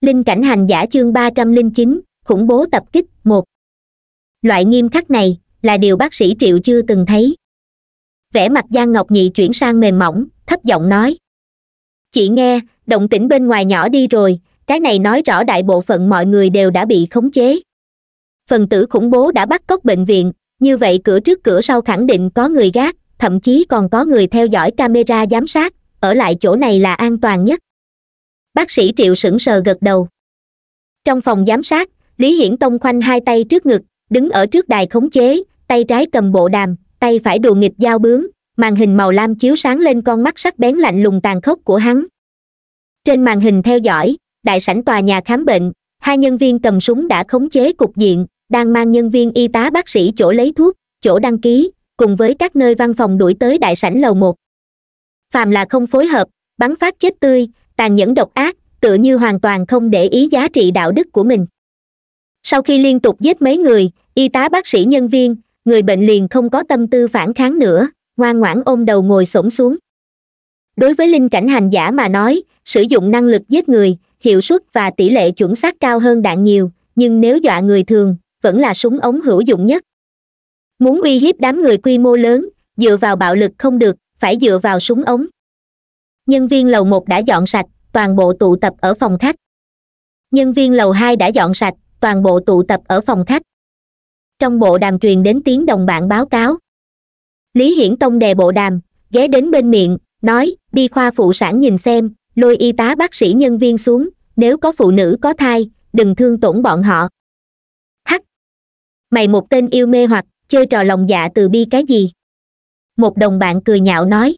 Linh Cảnh Hành Giả chương 309, khủng bố tập kích 1. Loại nghiêm khắc này là điều bác sĩ Triệu chưa từng thấy. Vẻ mặt Giang Ngọc Nghị chuyển sang mềm mỏng, thấp giọng nói. Chị nghe, động tĩnh bên ngoài nhỏ đi rồi, cái này nói rõ đại bộ phận mọi người đều đã bị khống chế. Phần tử khủng bố đã bắt cóc bệnh viện, như vậy cửa trước cửa sau khẳng định có người gác, thậm chí còn có người theo dõi camera giám sát, ở lại chỗ này là an toàn nhất. Bác sĩ Triệu sững sờ gật đầu. Trong phòng giám sát, Lý Hiển Tông khoanh hai tay trước ngực, đứng ở trước đài khống chế, tay trái cầm bộ đàm, tay phải đùa nghịch dao bướm, màn hình màu lam chiếu sáng lên con mắt sắc bén lạnh lùng tàn khốc của hắn. Trên màn hình theo dõi, đại sảnh tòa nhà khám bệnh, hai nhân viên cầm súng đã khống chế cục diện, đang mang nhân viên y tá bác sĩ chỗ lấy thuốc, chỗ đăng ký, cùng với các nơi văn phòng đuổi tới đại sảnh lầu 1. Phàm là không phối hợp, bắn phát chết tươi, tàn nhẫn độc ác, tự như hoàn toàn không để ý giá trị đạo đức của mình. Sau khi liên tục giết mấy người, y tá bác sĩ nhân viên, người bệnh liền không có tâm tư phản kháng nữa, ngoan ngoãn ôm đầu ngồi xổm xuống. Đối với Linh Cảnh Hành Giả mà nói, sử dụng năng lực giết người, hiệu suất và tỷ lệ chuẩn xác cao hơn đạn nhiều, nhưng nếu dọa người thường, vẫn là súng ống hữu dụng nhất. Muốn uy hiếp đám người quy mô lớn, dựa vào bạo lực không được, phải dựa vào súng ống. Nhân viên lầu 1 đã dọn sạch, toàn bộ tụ tập ở phòng khách. Nhân viên lầu 2 đã dọn sạch, toàn bộ tụ tập ở phòng khách. Trong bộ đàm truyền đến tiếng đồng bạn báo cáo. Lý Hiển Tông đè bộ đàm, ghé đến bên miệng, nói, đi khoa phụ sản nhìn xem, lôi y tá bác sĩ nhân viên xuống, nếu có phụ nữ có thai, đừng thương tổn bọn họ. Hắc! Mày một tên yêu mê hoặc, chơi trò lòng dạ từ bi cái gì? Một đồng bạn cười nhạo nói.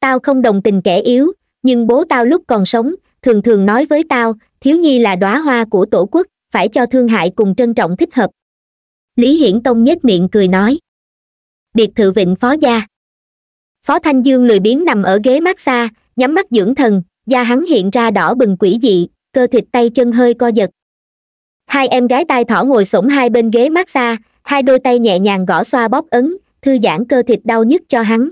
Tao không đồng tình kẻ yếu, nhưng bố tao lúc còn sống, thường thường nói với tao, thiếu nhi là đóa hoa của tổ quốc, phải cho thương hại cùng trân trọng thích hợp. Lý Hiển Tông nhếch miệng cười nói. Biệt thự Vịnh Phó gia. Phó Thanh Dương lười biếng nằm ở ghế massage, nhắm mắt dưỡng thần, da hắn hiện ra đỏ bừng quỷ dị, cơ thịt tay chân hơi co giật. Hai em gái tai thỏ ngồi xổm hai bên ghế massage, hai đôi tay nhẹ nhàng gõ xoa bóp ấn, thư giãn cơ thịt đau nhức cho hắn.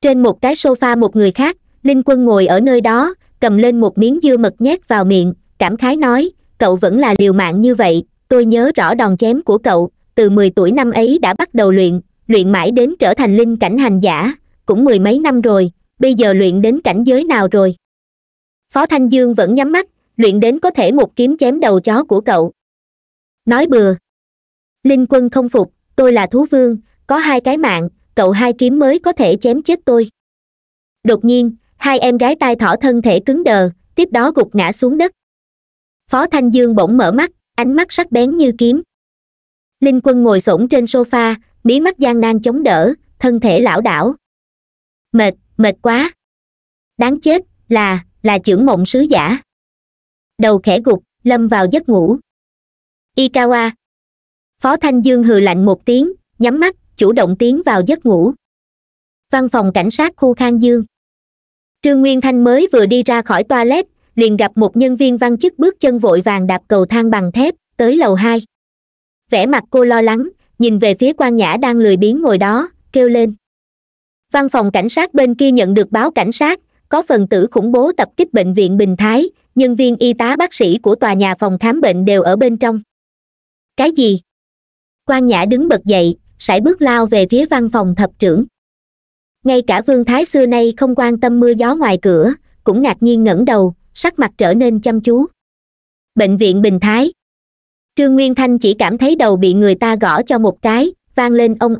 Trên một cái sofa một người khác, Linh Quân ngồi ở nơi đó, cầm lên một miếng dưa mật nhét vào miệng, cảm khái nói, cậu vẫn là liều mạng như vậy, tôi nhớ rõ đòn chém của cậu, từ 10 tuổi năm ấy đã bắt đầu luyện mãi đến trở thành Linh Cảnh Hành Giả, cũng mười mấy năm rồi, bây giờ luyện đến cảnh giới nào rồi? Phó Thanh Dương vẫn nhắm mắt, luyện đến có thể một kiếm chém đầu chó của cậu. Nói bừa. Linh Quân không phục, tôi là thú vương, có hai cái mạng, cậu hai kiếm mới có thể chém chết tôi. Đột nhiên, hai em gái tai thỏ thân thể cứng đờ, tiếp đó gục ngã xuống đất. Phó Thanh Dương bỗng mở mắt, ánh mắt sắc bén như kiếm. Linh Quân ngồi xổm trên sofa, mí mắt gian nan chống đỡ, thân thể lảo đảo. Mệt quá. Đáng chết, là chưởng mộng sứ giả. Đầu khẽ gục, lâm vào giấc ngủ. Ikawa. Phó Thanh Dương hừ lạnh một tiếng, nhắm mắt, chủ động tiến vào giấc ngủ. Văn phòng cảnh sát khu Khang Dương. Trương Nguyên Thanh mới vừa đi ra khỏi toilet, liền gặp một nhân viên văn chức bước chân vội vàng đạp cầu thang bằng thép, tới lầu 2. Vẻ mặt cô lo lắng, nhìn về phía Quan Nhã đang lười biếng ngồi đó, kêu lên. Văn phòng cảnh sát bên kia nhận được báo cảnh sát, có phần tử khủng bố tập kích bệnh viện Bình Thái, nhân viên y tá bác sĩ của tòa nhà phòng khám bệnh đều ở bên trong. Cái gì? Quan Nhã đứng bật dậy, sải bước lao về phía văn phòng thập trưởng. Ngay cả Vương Thái xưa nay không quan tâm mưa gió ngoài cửa, cũng ngạc nhiên ngẩng đầu, sắc mặt trở nên chăm chú. Bệnh viện Bình Thái. Trương Nguyên Thanh chỉ cảm thấy đầu bị người ta gõ cho một cái, vang lên ông.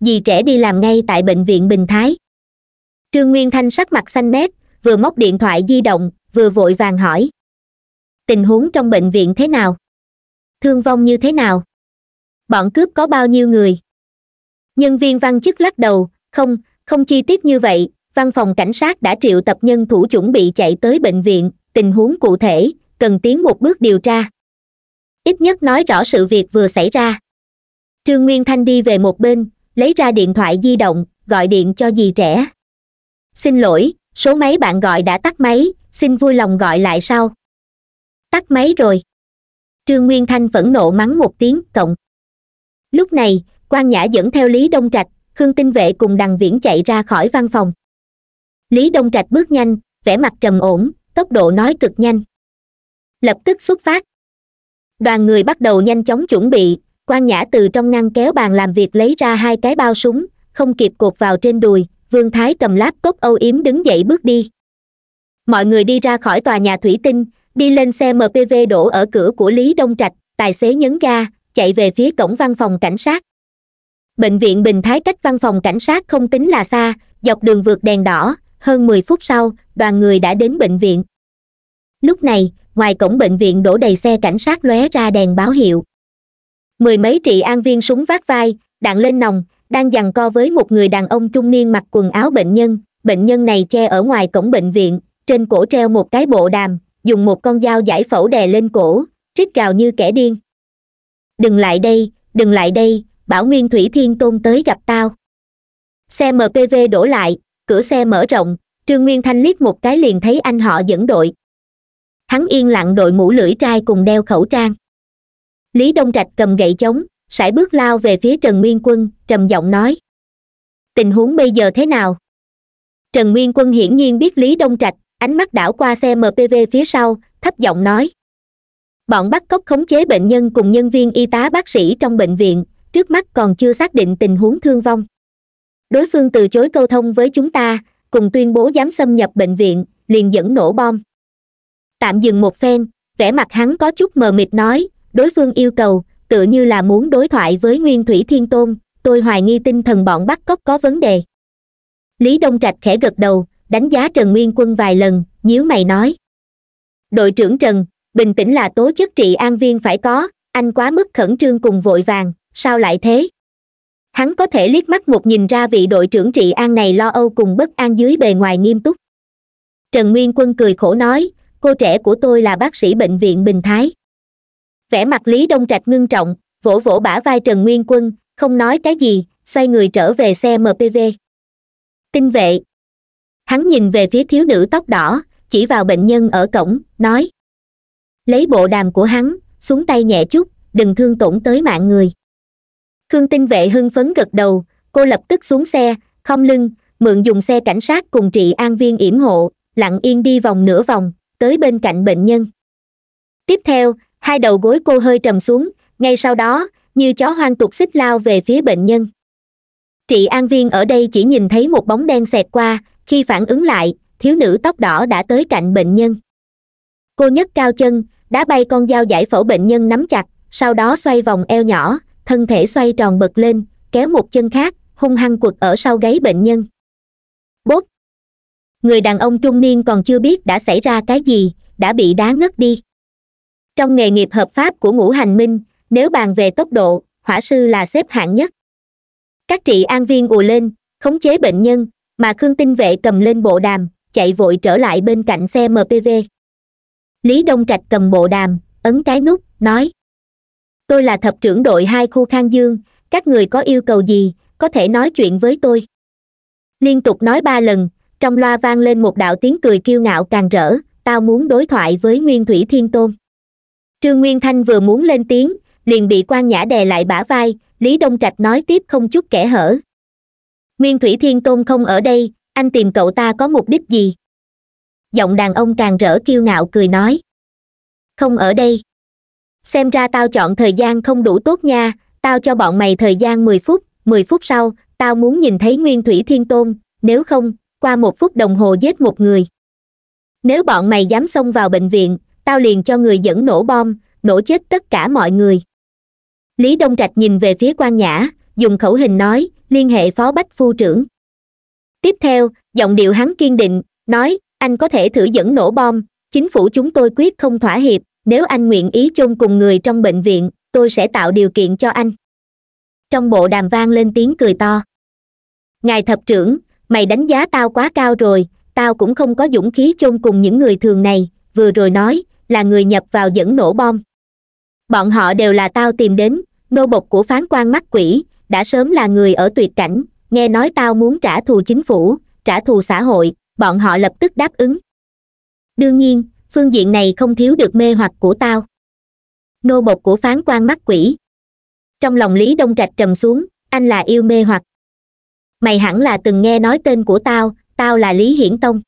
Dì trẻ đi làm ngay tại bệnh viện Bình Thái. Trương Nguyên Thanh sắc mặt xanh mét, vừa móc điện thoại di động, vừa vội vàng hỏi. Tình huống trong bệnh viện thế nào? Thương vong như thế nào? Bọn cướp có bao nhiêu người? Nhân viên văn chức lắc đầu, không chi tiết như vậy, văn phòng cảnh sát đã triệu tập nhân thủ chuẩn bị chạy tới bệnh viện, tình huống cụ thể, cần tiến một bước điều tra. Ít nhất nói rõ sự việc vừa xảy ra. Trương Nguyên Thanh đi về một bên, lấy ra điện thoại di động, gọi điện cho dì trẻ. Xin lỗi, số máy bạn gọi đã tắt máy, xin vui lòng gọi lại sau. Tắt máy rồi. Trương Nguyên Thanh phẫn nộ mắng một tiếng, cộng. Lúc này, Quan Nhã dẫn theo Lý Đông Trạch, Khương Tinh Vệ cùng Đằng Viễn chạy ra khỏi văn phòng. Lý Đông Trạch bước nhanh, vẻ mặt trầm ổn, tốc độ nói cực nhanh. lập tức xuất phát. Đoàn người bắt đầu nhanh chóng chuẩn bị. Quan Nhã từ trong ngăn kéo bàn làm việc lấy ra hai cái bao súng, không kịp cột vào trên đùi. Vương Thái cầm laptop âu yếm đứng dậy bước đi. Mọi người đi ra khỏi tòa nhà thủy tinh, đi lên xe MPV đổ ở cửa của Lý Đông Trạch, tài xế nhấn ga, chạy về phía cổng văn phòng cảnh sát. Bệnh viện Bình Thái cách văn phòng cảnh sát không tính là xa, dọc đường vượt đèn đỏ, hơn 10 phút sau, đoàn người đã đến bệnh viện. Lúc này, ngoài cổng bệnh viện đổ đầy xe cảnh sát lóe ra đèn báo hiệu. Mười mấy trị an viên súng vác vai, đạn lên nòng, đang giằng co với một người đàn ông trung niên mặc quần áo bệnh nhân này che ở ngoài cổng bệnh viện, trên cổ treo một cái bộ đàm, dùng một con dao giải phẫu đè lên cổ, rít gào như kẻ điên. Đừng lại đây, đừng lại đây, bảo Nguyên Thủy Thiên Tôn tới gặp tao. Xe MPV đổ lại, cửa xe mở rộng, Trương Nguyên Thanh liếc một cái liền thấy anh họ dẫn đội. Hắn yên lặng đội mũ lưỡi trai cùng đeo khẩu trang. Lý Đông Trạch cầm gậy chống, sải bước lao về phía Trần Nguyên Quân, trầm giọng nói. Tình huống bây giờ thế nào? Trần Nguyên Quân hiển nhiên biết Lý Đông Trạch, ánh mắt đảo qua xe MPV phía sau, thấp giọng nói. Bọn bắt cóc khống chế bệnh nhân cùng nhân viên y tá bác sĩ trong bệnh viện, trước mắt còn chưa xác định tình huống thương vong. Đối phương từ chối câu thông với chúng ta, cùng tuyên bố dám xâm nhập bệnh viện, liền dẫn nổ bom. Tạm dừng một phen, vẻ mặt hắn có chút mờ mịt nói, đối phương yêu cầu, tựa như là muốn đối thoại với Nguyên Thủy Thiên Tôn, tôi hoài nghi tinh thần bọn bắt cóc có vấn đề. Lý Đông Trạch khẽ gật đầu, đánh giá Trần Nguyên Quân vài lần, nhíu mày nói. Đội trưởng Trần, bình tĩnh là tố chất trị an viên phải có, anh quá mức khẩn trương cùng vội vàng, sao lại thế? Hắn có thể liếc mắt một nhìn ra vị đội trưởng trị an này lo âu cùng bất an dưới bề ngoài nghiêm túc. Trần Nguyên Quân cười khổ nói, cô trẻ của tôi là bác sĩ bệnh viện Bình Thái. Vẻ mặt Lý Đông Trạch ngưng trọng, vỗ vỗ bả vai Trần Nguyên Quân, không nói cái gì, xoay người trở về xe MPV. Tinh vệ. Hắn nhìn về phía thiếu nữ tóc đỏ, chỉ vào bệnh nhân ở cổng, nói. Lấy bộ đàm của hắn, xuống tay nhẹ chút, đừng thương tổn tới mạng người. Khương Tinh Vệ hưng phấn gật đầu, cô lập tức xuống xe, khom lưng, mượn dùng xe cảnh sát cùng trị an viên yểm hộ, lặng yên đi vòng nửa vòng, tới bên cạnh bệnh nhân. Tiếp theo, hai đầu gối cô hơi trầm xuống, ngay sau đó, như chó hoang tục xích lao về phía bệnh nhân. Trị an viên ở đây chỉ nhìn thấy một bóng đen xẹt qua, khi phản ứng lại, thiếu nữ tóc đỏ đã tới cạnh bệnh nhân. Cô nhấc cao chân, đá bay con dao giải phẫu bệnh nhân nắm chặt, sau đó xoay vòng eo nhỏ, thân thể xoay tròn bật lên, kéo một chân khác, hung hăng quật ở sau gáy bệnh nhân. Bốp! Người đàn ông trung niên còn chưa biết đã xảy ra cái gì, đã bị đá ngất đi. Trong nghề nghiệp hợp pháp của Ngũ Hành Minh, nếu bàn về tốc độ, hỏa sư là xếp hạng nhất. Các trị an viên ùa lên, khống chế bệnh nhân, mà Khương Tinh Vệ cầm lên bộ đàm, chạy vội trở lại bên cạnh xe MPV. Lý Đông Trạch cầm bộ đàm, ấn cái nút, nói. Tôi là thập trưởng đội 2 khu Khang Dương, các người có yêu cầu gì, có thể nói chuyện với tôi. Liên tục nói 3 lần, trong loa vang lên một đạo tiếng cười kiêu ngạo càng rỡ, tao muốn đối thoại với Nguyên Thủy Thiên Tôn. Trương Nguyên Thanh vừa muốn lên tiếng, liền bị Quan Nhã đè lại bả vai, Lý Đông Trạch nói tiếp không chút kẽ hở. Nguyên Thủy Thiên Tôn không ở đây, anh tìm cậu ta có mục đích gì? Giọng đàn ông càng rỡ kiêu ngạo cười nói. Không ở đây. Xem ra tao chọn thời gian không đủ tốt nha, tao cho bọn mày thời gian 10 phút, 10 phút sau, tao muốn nhìn thấy Nguyên Thủy Thiên Tôn, nếu không, qua 1 phút đồng hồ giết một người. Nếu bọn mày dám xông vào bệnh viện, tao liền cho người dẫn nổ bom, nổ chết tất cả mọi người. Lý Đông Trạch nhìn về phía Quan Nhã, dùng khẩu hình nói, liên hệ phó bách phu trưởng. Tiếp theo, giọng điệu hắn kiên định, nói, anh có thể thử dẫn nổ bom, chính phủ chúng tôi quyết không thỏa hiệp. Nếu anh nguyện ý chôn cùng người trong bệnh viện, tôi sẽ tạo điều kiện cho anh. Trong bộ đàm vang lên tiếng cười to. Ngài thập trưởng, mày đánh giá tao quá cao rồi, tao cũng không có dũng khí chôn cùng những người thường này, vừa rồi nói, là người nhập vào dẫn nổ bom. Bọn họ đều là tao tìm đến, nô bộc của phán quan mắt quỷ, đã sớm là người ở tuyệt cảnh, nghe nói tao muốn trả thù chính phủ, trả thù xã hội, bọn họ lập tức đáp ứng. Đương nhiên, phương diện này không thiếu được mê hoặc của tao. Nô bộc của phán quan mắt quỷ. Trong lòng Lý Đông Trạch trầm xuống, anh là yêu mê hoặc. Mày hẳn là từng nghe nói tên của tao, tao là Lý Hiển Tông.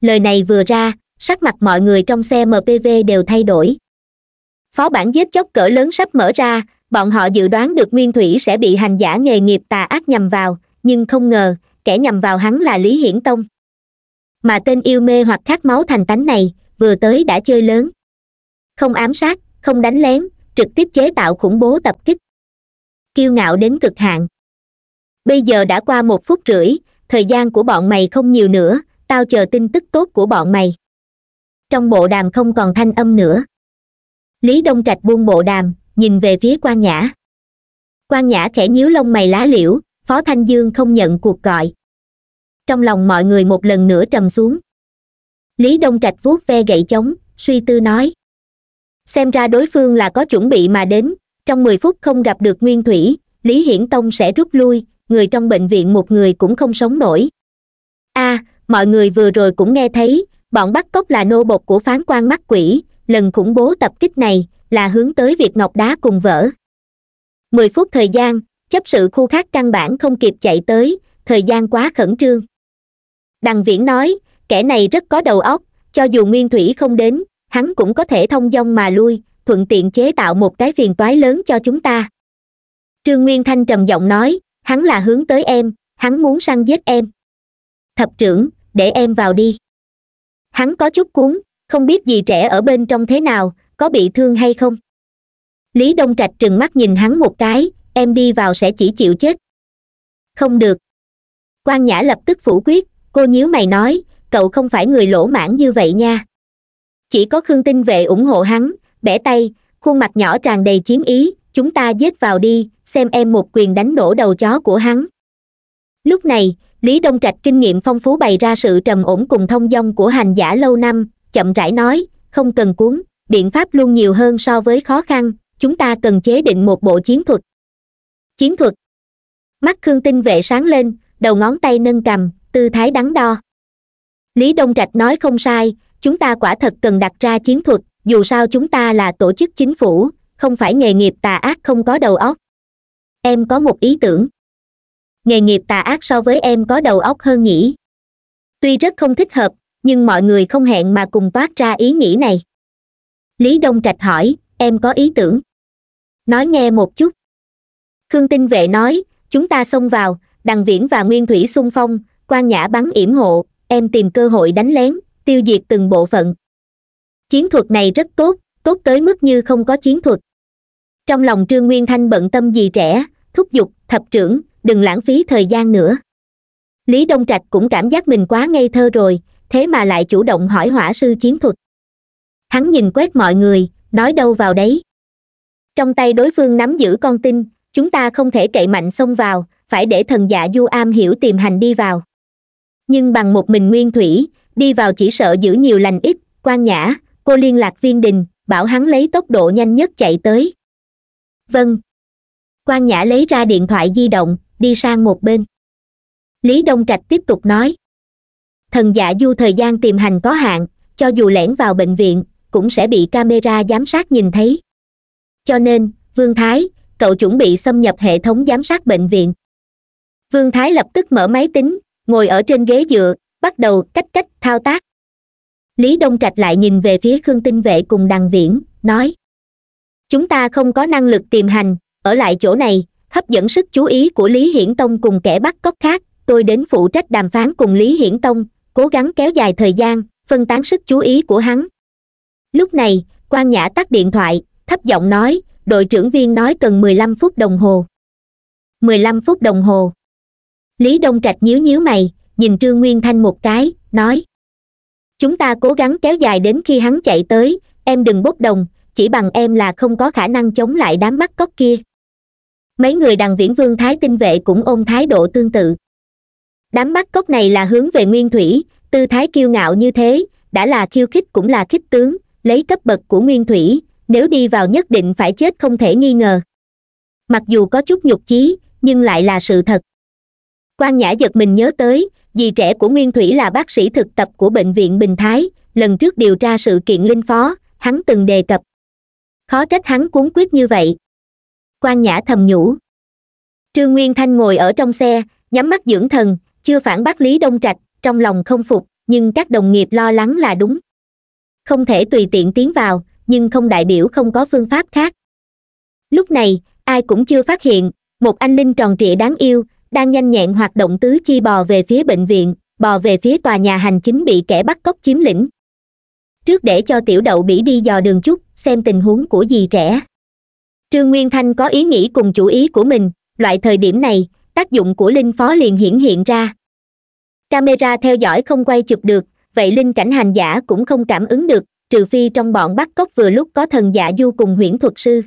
Lời này vừa ra, sắc mặt mọi người trong xe MPV đều thay đổi. Phó bản giết chóc cỡ lớn sắp mở ra, bọn họ dự đoán được Nguyên Thủy sẽ bị hành giả nghề nghiệp tà ác nhằm vào, nhưng không ngờ, kẻ nhằm vào hắn là Lý Hiển Tông. Mà tên yêu mê hoặc khát máu thành tánh này, vừa tới đã chơi lớn. Không ám sát, không đánh lén, trực tiếp chế tạo khủng bố tập kích. Kiêu ngạo đến cực hạn. Bây giờ đã qua 1 phút rưỡi, thời gian của bọn mày không nhiều nữa, tao chờ tin tức tốt của bọn mày. Trong bộ đàm không còn thanh âm nữa. Lý Đông Trạch buông bộ đàm, nhìn về phía Quan Nhã. Quan Nhã khẽ nhíu lông mày lá liễu, Phó Thanh Dương không nhận cuộc gọi. Trong lòng mọi người một lần nữa trầm xuống. Lý Đông Trạch vuốt ve gậy chống, suy tư nói. Xem ra đối phương là có chuẩn bị mà đến, trong 10 phút không gặp được Nguyên Thủy, Lý Hiển Tông sẽ rút lui, người trong bệnh viện một người cũng không sống nổi. À, mọi người vừa rồi cũng nghe thấy, bọn bắt cóc là nô bộc của phán quan mắt quỷ, lần khủng bố tập kích này là hướng tới việc ngọc đá cùng vỡ. 10 phút thời gian, chấp sự khu khác căn bản không kịp chạy tới, thời gian quá khẩn trương. Đằng Viễn nói, kẻ này rất có đầu óc, cho dù Nguyên Thủy không đến, hắn cũng có thể thông dong mà lui, thuận tiện chế tạo một cái phiền toái lớn cho chúng ta. Trương Nguyên Thanh trầm giọng nói, hắn là hướng tới em, hắn muốn săn giết em. Thập trưởng, để em vào đi. Hắn có chút cuốn, không biết gì trẻ ở bên trong thế nào, có bị thương hay không. Lý Đông Trạch trừng mắt nhìn hắn một cái, em đi vào sẽ chỉ chịu chết. Không được. Quan Nhã lập tức phủ quyết, cô nhíu mày nói, cậu không phải người lỗ mãng như vậy nha. Chỉ có Khương Tinh Vệ ủng hộ hắn, bẻ tay, khuôn mặt nhỏ tràn đầy chiến ý, chúng ta giết vào đi, xem em một quyền đánh nổ đầu chó của hắn. Lúc này, Lý Đông Trạch kinh nghiệm phong phú bày ra sự trầm ổn cùng thông dong của hành giả lâu năm, chậm rãi nói, không cần cuốn, biện pháp luôn nhiều hơn so với khó khăn, chúng ta cần chế định một bộ chiến thuật. Chiến thuật. Mắt Khương Tinh Vệ sáng lên, đầu ngón tay nâng cầm, tư thái đắn đo. Lý Đông Trạch nói không sai, chúng ta quả thật cần đặt ra chiến thuật, dù sao chúng ta là tổ chức chính phủ, không phải nghề nghiệp tà ác không có đầu óc. Em có một ý tưởng. Nghề nghiệp tà ác so với em có đầu óc hơn nhỉ. Tuy rất không thích hợp, nhưng mọi người không hẹn mà cùng toát ra ý nghĩ này. Lý Đông Trạch hỏi, em có ý tưởng. Nói nghe một chút. Khương Tinh Vệ nói, chúng ta xông vào, Đằng Viễn và Nguyên Thủy xung phong, Quan Nhã bắn yểm hộ, em tìm cơ hội đánh lén, tiêu diệt từng bộ phận. Chiến thuật này rất tốt, tốt tới mức như không có chiến thuật. Trong lòng Trương Nguyên Thanh bận tâm gì trẻ, thúc giục, thập trưởng, đừng lãng phí thời gian nữa. Lý Đông Trạch cũng cảm giác mình quá ngây thơ rồi, thế mà lại chủ động hỏi hỏa sư chiến thuật. Hắn nhìn quét mọi người, nói đâu vào đấy. Trong tay đối phương nắm giữ con tin, chúng ta không thể cậy mạnh xông vào, phải để thần dạ Du am hiểu tìm hành đi vào. Nhưng bằng một mình Nguyên Thủy, đi vào chỉ sợ giữ nhiều lành ít, Quan Nhã, cô liên lạc Viên Đình, bảo hắn lấy tốc độ nhanh nhất chạy tới. Vâng. Quan Nhã lấy ra điện thoại di động, đi sang một bên. Lý Đông Trạch tiếp tục nói. Thần dạ Du thời gian tìm hành có hạn, cho dù lẻn vào bệnh viện, cũng sẽ bị camera giám sát nhìn thấy. Cho nên, Vương Thái, cậu chuẩn bị xâm nhập hệ thống giám sát bệnh viện. Vương Thái lập tức mở máy tính, ngồi ở trên ghế dựa, bắt đầu cách thao tác. Lý Đông Trạch lại nhìn về phía Khương Tinh Vệ cùng Đằng Viễn, nói. Chúng ta không có năng lực tìm hành, ở lại chỗ này, hấp dẫn sức chú ý của Lý Hiển Tông cùng kẻ bắt cóc khác, tôi đến phụ trách đàm phán cùng Lý Hiển Tông, cố gắng kéo dài thời gian, phân tán sức chú ý của hắn. Lúc này, Quan Nhã tắt điện thoại, thấp giọng nói, đội trưởng Viên nói cần 15 phút đồng hồ. 15 phút đồng hồ. Lý Đông Trạch nhíu mày, nhìn Trương Nguyên Thanh một cái, nói. Chúng ta cố gắng kéo dài đến khi hắn chạy tới, em đừng bốc đồng, chỉ bằng em là không có khả năng chống lại đám bắt cóc kia. Mấy người Đằng Viễn Vương Thái Tinh Vệ cũng ôm thái độ tương tự. Đám bắt cóc này là hướng về Nguyên Thủy, tư thái kiêu ngạo như thế, đã là khiêu khích cũng là khích tướng, lấy cấp bậc của Nguyên Thủy, nếu đi vào nhất định phải chết không thể nghi ngờ. Mặc dù có chút nhục chí, nhưng lại là sự thật. Quan Nhã giật mình nhớ tới, dì trẻ của Nguyên Thủy là bác sĩ thực tập của Bệnh viện Bình Thái, lần trước điều tra sự kiện Linh Phó, hắn từng đề cập. Khó trách hắn cuốn quyết như vậy. Quan Nhã thầm nhủ. Trương Nguyên Thanh ngồi ở trong xe, nhắm mắt dưỡng thần, chưa phản bác Lý Đông Trạch, trong lòng không phục, nhưng các đồng nghiệp lo lắng là đúng. không thể tùy tiện tiến vào, nhưng không đại biểu không có phương pháp khác. Lúc này, ai cũng chưa phát hiện, một anh linh tròn trịa đáng yêu, đang nhanh nhẹn hoạt động tứ chi bò về phía bệnh viện, bò về phía tòa nhà hành chính bị kẻ bắt cóc chiếm lĩnh. Trước để cho tiểu đậu bỉ đi dò đường chút, xem tình huống của dì trẻ. Trương Nguyên Thanh có ý nghĩ cùng chủ ý của mình, loại thời điểm này, tác dụng của Linh Phó liền hiện ra. Camera theo dõi không quay chụp được, vậy Linh Cảnh Hành Giả cũng không cảm ứng được, trừ phi trong bọn bắt cóc vừa lúc có thần dạ du cùng huyễn thuật sư.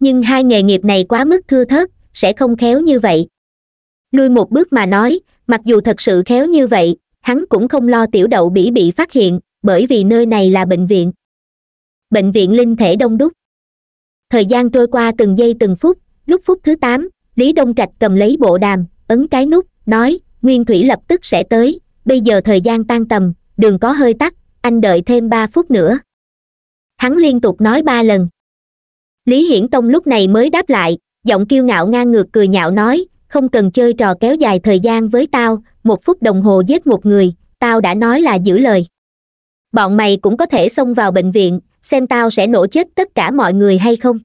Nhưng hai nghề nghiệp này quá mức thưa thớt, sẽ không khéo như vậy. Lui một bước mà nói, mặc dù thật sự khéo như vậy, hắn cũng không lo tiểu đậu bỉ bị phát hiện, bởi vì nơi này là bệnh viện. Bệnh viện linh thể đông đúc. Thời gian trôi qua từng giây từng phút, lúc phút thứ 8, Lý Đông Trạch cầm lấy bộ đàm, ấn cái nút, nói, Nguyên Thủy lập tức sẽ tới, bây giờ thời gian tan tầm, đường có hơi tắt, anh đợi thêm 3 phút nữa. Hắn liên tục nói 3 lần. Lý Hiển Tông lúc này mới đáp lại, giọng kiêu ngạo ngang ngược cười nhạo nói, không cần chơi trò kéo dài thời gian với tao, 1 phút đồng hồ giết một người, tao đã nói là giữ lời. Bọn mày cũng có thể xông vào bệnh viện, xem tao sẽ nổ chết tất cả mọi người hay không.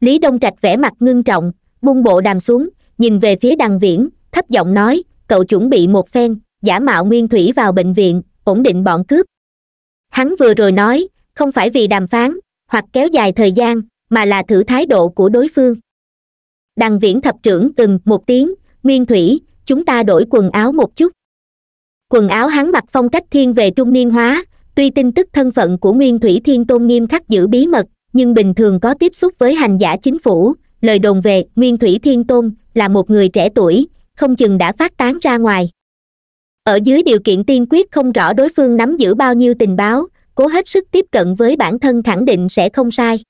Lý Đông Trạch vẻ mặt ngưng trọng, buông bộ đàm xuống, nhìn về phía Đằng Viễn, thấp giọng nói, cậu chuẩn bị một phen, giả mạo Nguyên Thủy vào bệnh viện, ổn định bọn cướp. Hắn vừa rồi nói, không phải vì đàm phán, hoặc kéo dài thời gian, mà là thử thái độ của đối phương. Đằng Viễn thập trưởng từng một tiếng, Nguyên Thủy, chúng ta đổi quần áo một chút. Quần áo hắn mặc phong cách thiên về trung niên hóa, tuy tin tức thân phận của Nguyên Thủy Thiên Tôn nghiêm khắc giữ bí mật, nhưng bình thường có tiếp xúc với hành giả chính phủ, lời đồn về Nguyên Thủy Thiên Tôn là một người trẻ tuổi, không chừng đã phát tán ra ngoài. Ở dưới điều kiện tiên quyết không rõ đối phương nắm giữ bao nhiêu tình báo, cố hết sức tiếp cận với bản thân khẳng định sẽ không sai.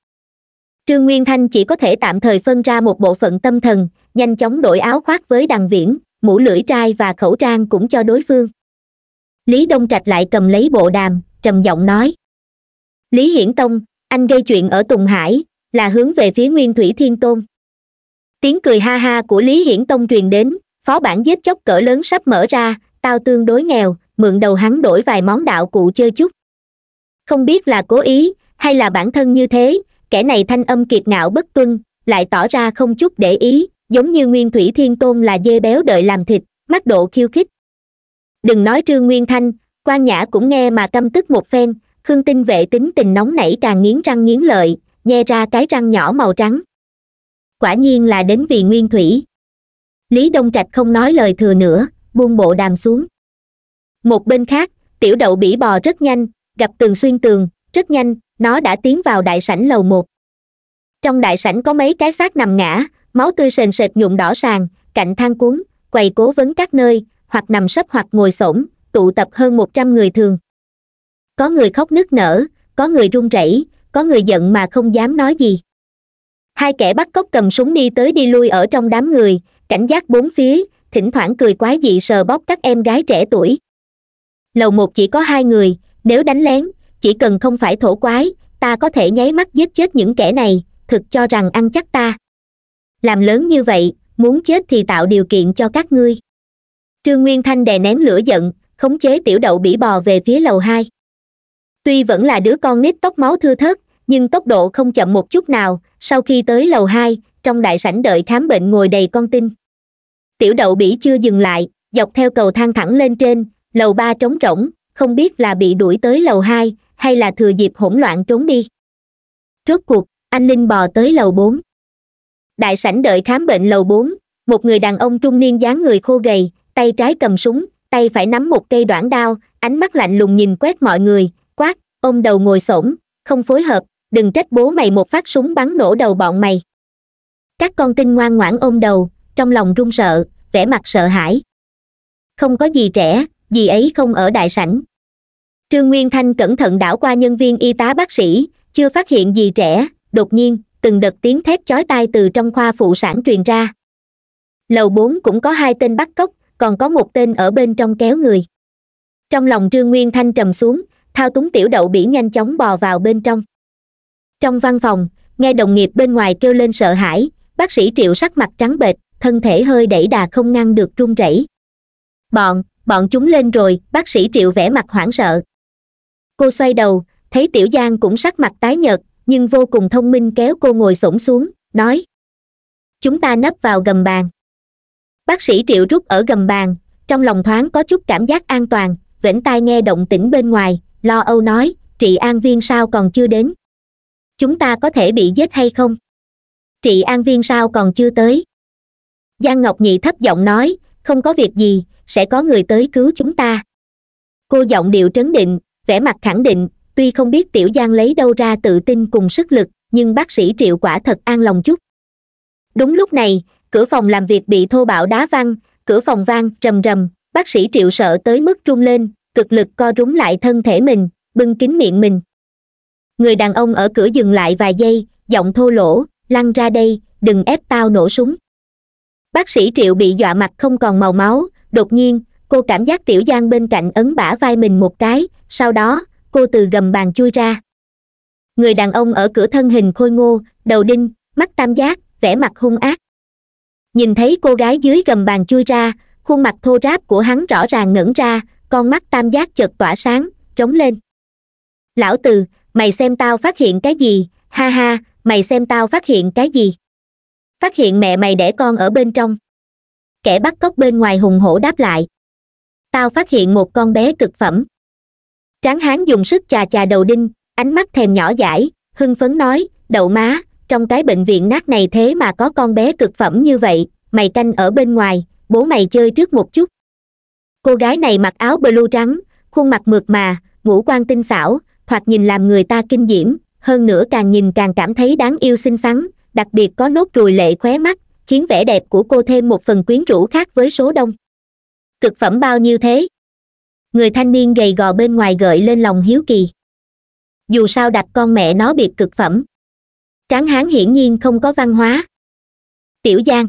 Trương Nguyên Thanh chỉ có thể tạm thời phân ra một bộ phận tâm thần, nhanh chóng đổi áo khoác với Đằng Viễn, mũ lưỡi trai và khẩu trang cũng cho đối phương. Lý Đông Trạch lại cầm lấy bộ đàm, trầm giọng nói. Lý Hiển Tông, anh gây chuyện ở Tùng Hải, là hướng về phía Nguyên Thủy Thiên Tôn. Tiếng cười ha ha của Lý Hiển Tông truyền đến, phó bản giết chóc cỡ lớn sắp mở ra, tao tương đối nghèo, mượn đầu hắn đổi vài món đạo cụ chơi chút. Không biết là cố ý, hay là bản thân như thế, kẻ này thanh âm kiệt ngạo bất tuân, lại tỏ ra không chút để ý, giống như Nguyên Thủy Thiên Tôn là dê béo đợi làm thịt, mắc độ khiêu khích. Đừng nói Trương Nguyên Thanh, Quan Nhã cũng nghe mà căm tức một phen, Khương Tinh Vệ tính tình nóng nảy càng nghiến răng nghiến lợi, nhe ra cái răng nhỏ màu trắng. Quả nhiên là đến vì Nguyên Thủy. Lý Đông Trạch không nói lời thừa nữa, buông bộ đàm xuống. Một bên khác, tiểu đậu bỉ bò rất nhanh, gặp tường xuyên tường, rất nhanh, nó đã tiến vào đại sảnh lầu 1. Trong đại sảnh có mấy cái xác nằm ngã, máu tươi sền sệt nhuộm đỏ sàn, cạnh thang cuốn, quầy cố vấn các nơi, hoặc nằm sấp hoặc ngồi xổm, tụ tập hơn 100 người thường. Có người khóc nức nở, có người run rẩy, có người giận mà không dám nói gì. Hai kẻ bắt cóc cầm súng đi tới đi lui ở trong đám người, cảnh giác bốn phía, thỉnh thoảng cười quái dị sờ bóp các em gái trẻ tuổi. Lầu 1 chỉ có 2 người, nếu đánh lén, chỉ cần không phải thổ quái, ta có thể nháy mắt giết chết những kẻ này, thực cho rằng ăn chắc ta. Làm lớn như vậy, muốn chết thì tạo điều kiện cho các ngươi. Trương Nguyên Thanh đè nén lửa giận, khống chế tiểu đậu bỉ bò về phía lầu 2. Tuy vẫn là đứa con nít tóc máu thưa thớt, nhưng tốc độ không chậm một chút nào, sau khi tới lầu 2, trong đại sảnh đợi khám bệnh ngồi đầy con tin. Tiểu đậu bỉ chưa dừng lại, dọc theo cầu thang thẳng lên trên, lầu 3 trống rỗng, không biết là bị đuổi tới lầu 2, hay là thừa dịp hỗn loạn trốn đi. Rốt cuộc, anh linh bò tới lầu 4. Đại sảnh đợi khám bệnh lầu 4, một người đàn ông trung niên dáng người khô gầy, tay trái cầm súng, tay phải nắm một cây đoản đao, ánh mắt lạnh lùng nhìn quét mọi người, quát, ôm đầu ngồi xổm, không phối hợp, đừng trách bố mày một phát súng bắn nổ đầu bọn mày. Các con tin ngoan ngoãn ôm đầu, trong lòng run sợ, vẻ mặt sợ hãi. Không có gì trẻ, dì ấy không ở đại sảnh. Trương Nguyên Thanh cẩn thận đảo qua nhân viên y tá bác sĩ, chưa phát hiện gì trẻ, đột nhiên, từng đợt tiếng thét chói tai từ trong khoa phụ sản truyền ra. Lầu 4 cũng có 2 tên bắt cóc, còn có một tên ở bên trong kéo người. Trong lòng Trương Nguyên Thanh trầm xuống, thao túng tiểu đậu bỉ nhanh chóng bò vào bên trong. Trong văn phòng, nghe đồng nghiệp bên ngoài kêu lên sợ hãi, bác sĩ Triệu sắc mặt trắng bệch, thân thể hơi đẩy đà không ngăn được run rẩy. Bọn chúng lên rồi, bác sĩ Triệu vẻ mặt hoảng sợ. Cô xoay đầu, thấy Tiểu Giang cũng sắc mặt tái nhợt, nhưng vô cùng thông minh kéo cô ngồi xổm xuống, nói: Chúng ta nấp vào gầm bàn. Bác sĩ Triệu rút ở gầm bàn, trong lòng thoáng có chút cảm giác an toàn, vểnh tai nghe động tĩnh bên ngoài, lo âu nói: Trị an viên sao còn chưa đến? Chúng ta có thể bị giết hay không? Trị an viên sao còn chưa tới? Giang Ngọc Nghị thấp giọng nói: Không có việc gì, sẽ có người tới cứu chúng ta. Cô giọng điệu trấn định, vẻ mặt khẳng định, tuy không biết Tiểu Giang lấy đâu ra tự tin cùng sức lực, nhưng bác sĩ Triệu quả thật an lòng chút. Đúng lúc này, cửa phòng làm việc bị thô bạo đá văng, cửa phòng vang rầm rầm, bác sĩ Triệu sợ tới mức run lên, cực lực co rúm lại thân thể mình, bưng kín miệng mình. Người đàn ông ở cửa dừng lại vài giây, giọng thô lỗ: Lăn ra đây, đừng ép tao nổ súng. Bác sĩ Triệu bị dọa mặt không còn màu máu, đột nhiên, cô cảm giác Tiểu Giang bên cạnh ấn bả vai mình một cái, sau đó, cô từ gầm bàn chui ra. Người đàn ông ở cửa thân hình khôi ngô, đầu đinh, mắt tam giác, vẻ mặt hung ác. Nhìn thấy cô gái dưới gầm bàn chui ra, khuôn mặt thô ráp của hắn rõ ràng ngẩn ra, con mắt tam giác chợt tỏa sáng, trống lên. Lão Từ, mày xem tao phát hiện cái gì, ha ha, mày xem tao phát hiện cái gì. Phát hiện mẹ mày đẻ con ở bên trong. Kẻ bắt cóc bên ngoài hùng hổ đáp lại: Tao phát hiện một con bé cực phẩm. Tráng hán dùng sức chà chà đầu đinh, ánh mắt thèm nhỏ dãi, hưng phấn nói: Đậu má, trong cái bệnh viện nát này thế mà có con bé cực phẩm như vậy, mày canh ở bên ngoài, bố mày chơi trước một chút. Cô gái này mặc áo blue trắng, khuôn mặt mượt mà, ngũ quan tinh xảo, thoạt nhìn làm người ta kinh diễm, hơn nữa càng nhìn càng cảm thấy đáng yêu xinh xắn, đặc biệt có nốt ruồi lệ khóe mắt, khiến vẻ đẹp của cô thêm một phần quyến rũ khác với số đông. Cực phẩm bao nhiêu thế? Người thanh niên gầy gò bên ngoài gợi lên lòng hiếu kỳ. Dù sao đặt con mẹ nó biệt cực phẩm. Tráng hán hiển nhiên không có văn hóa. Tiểu Giang.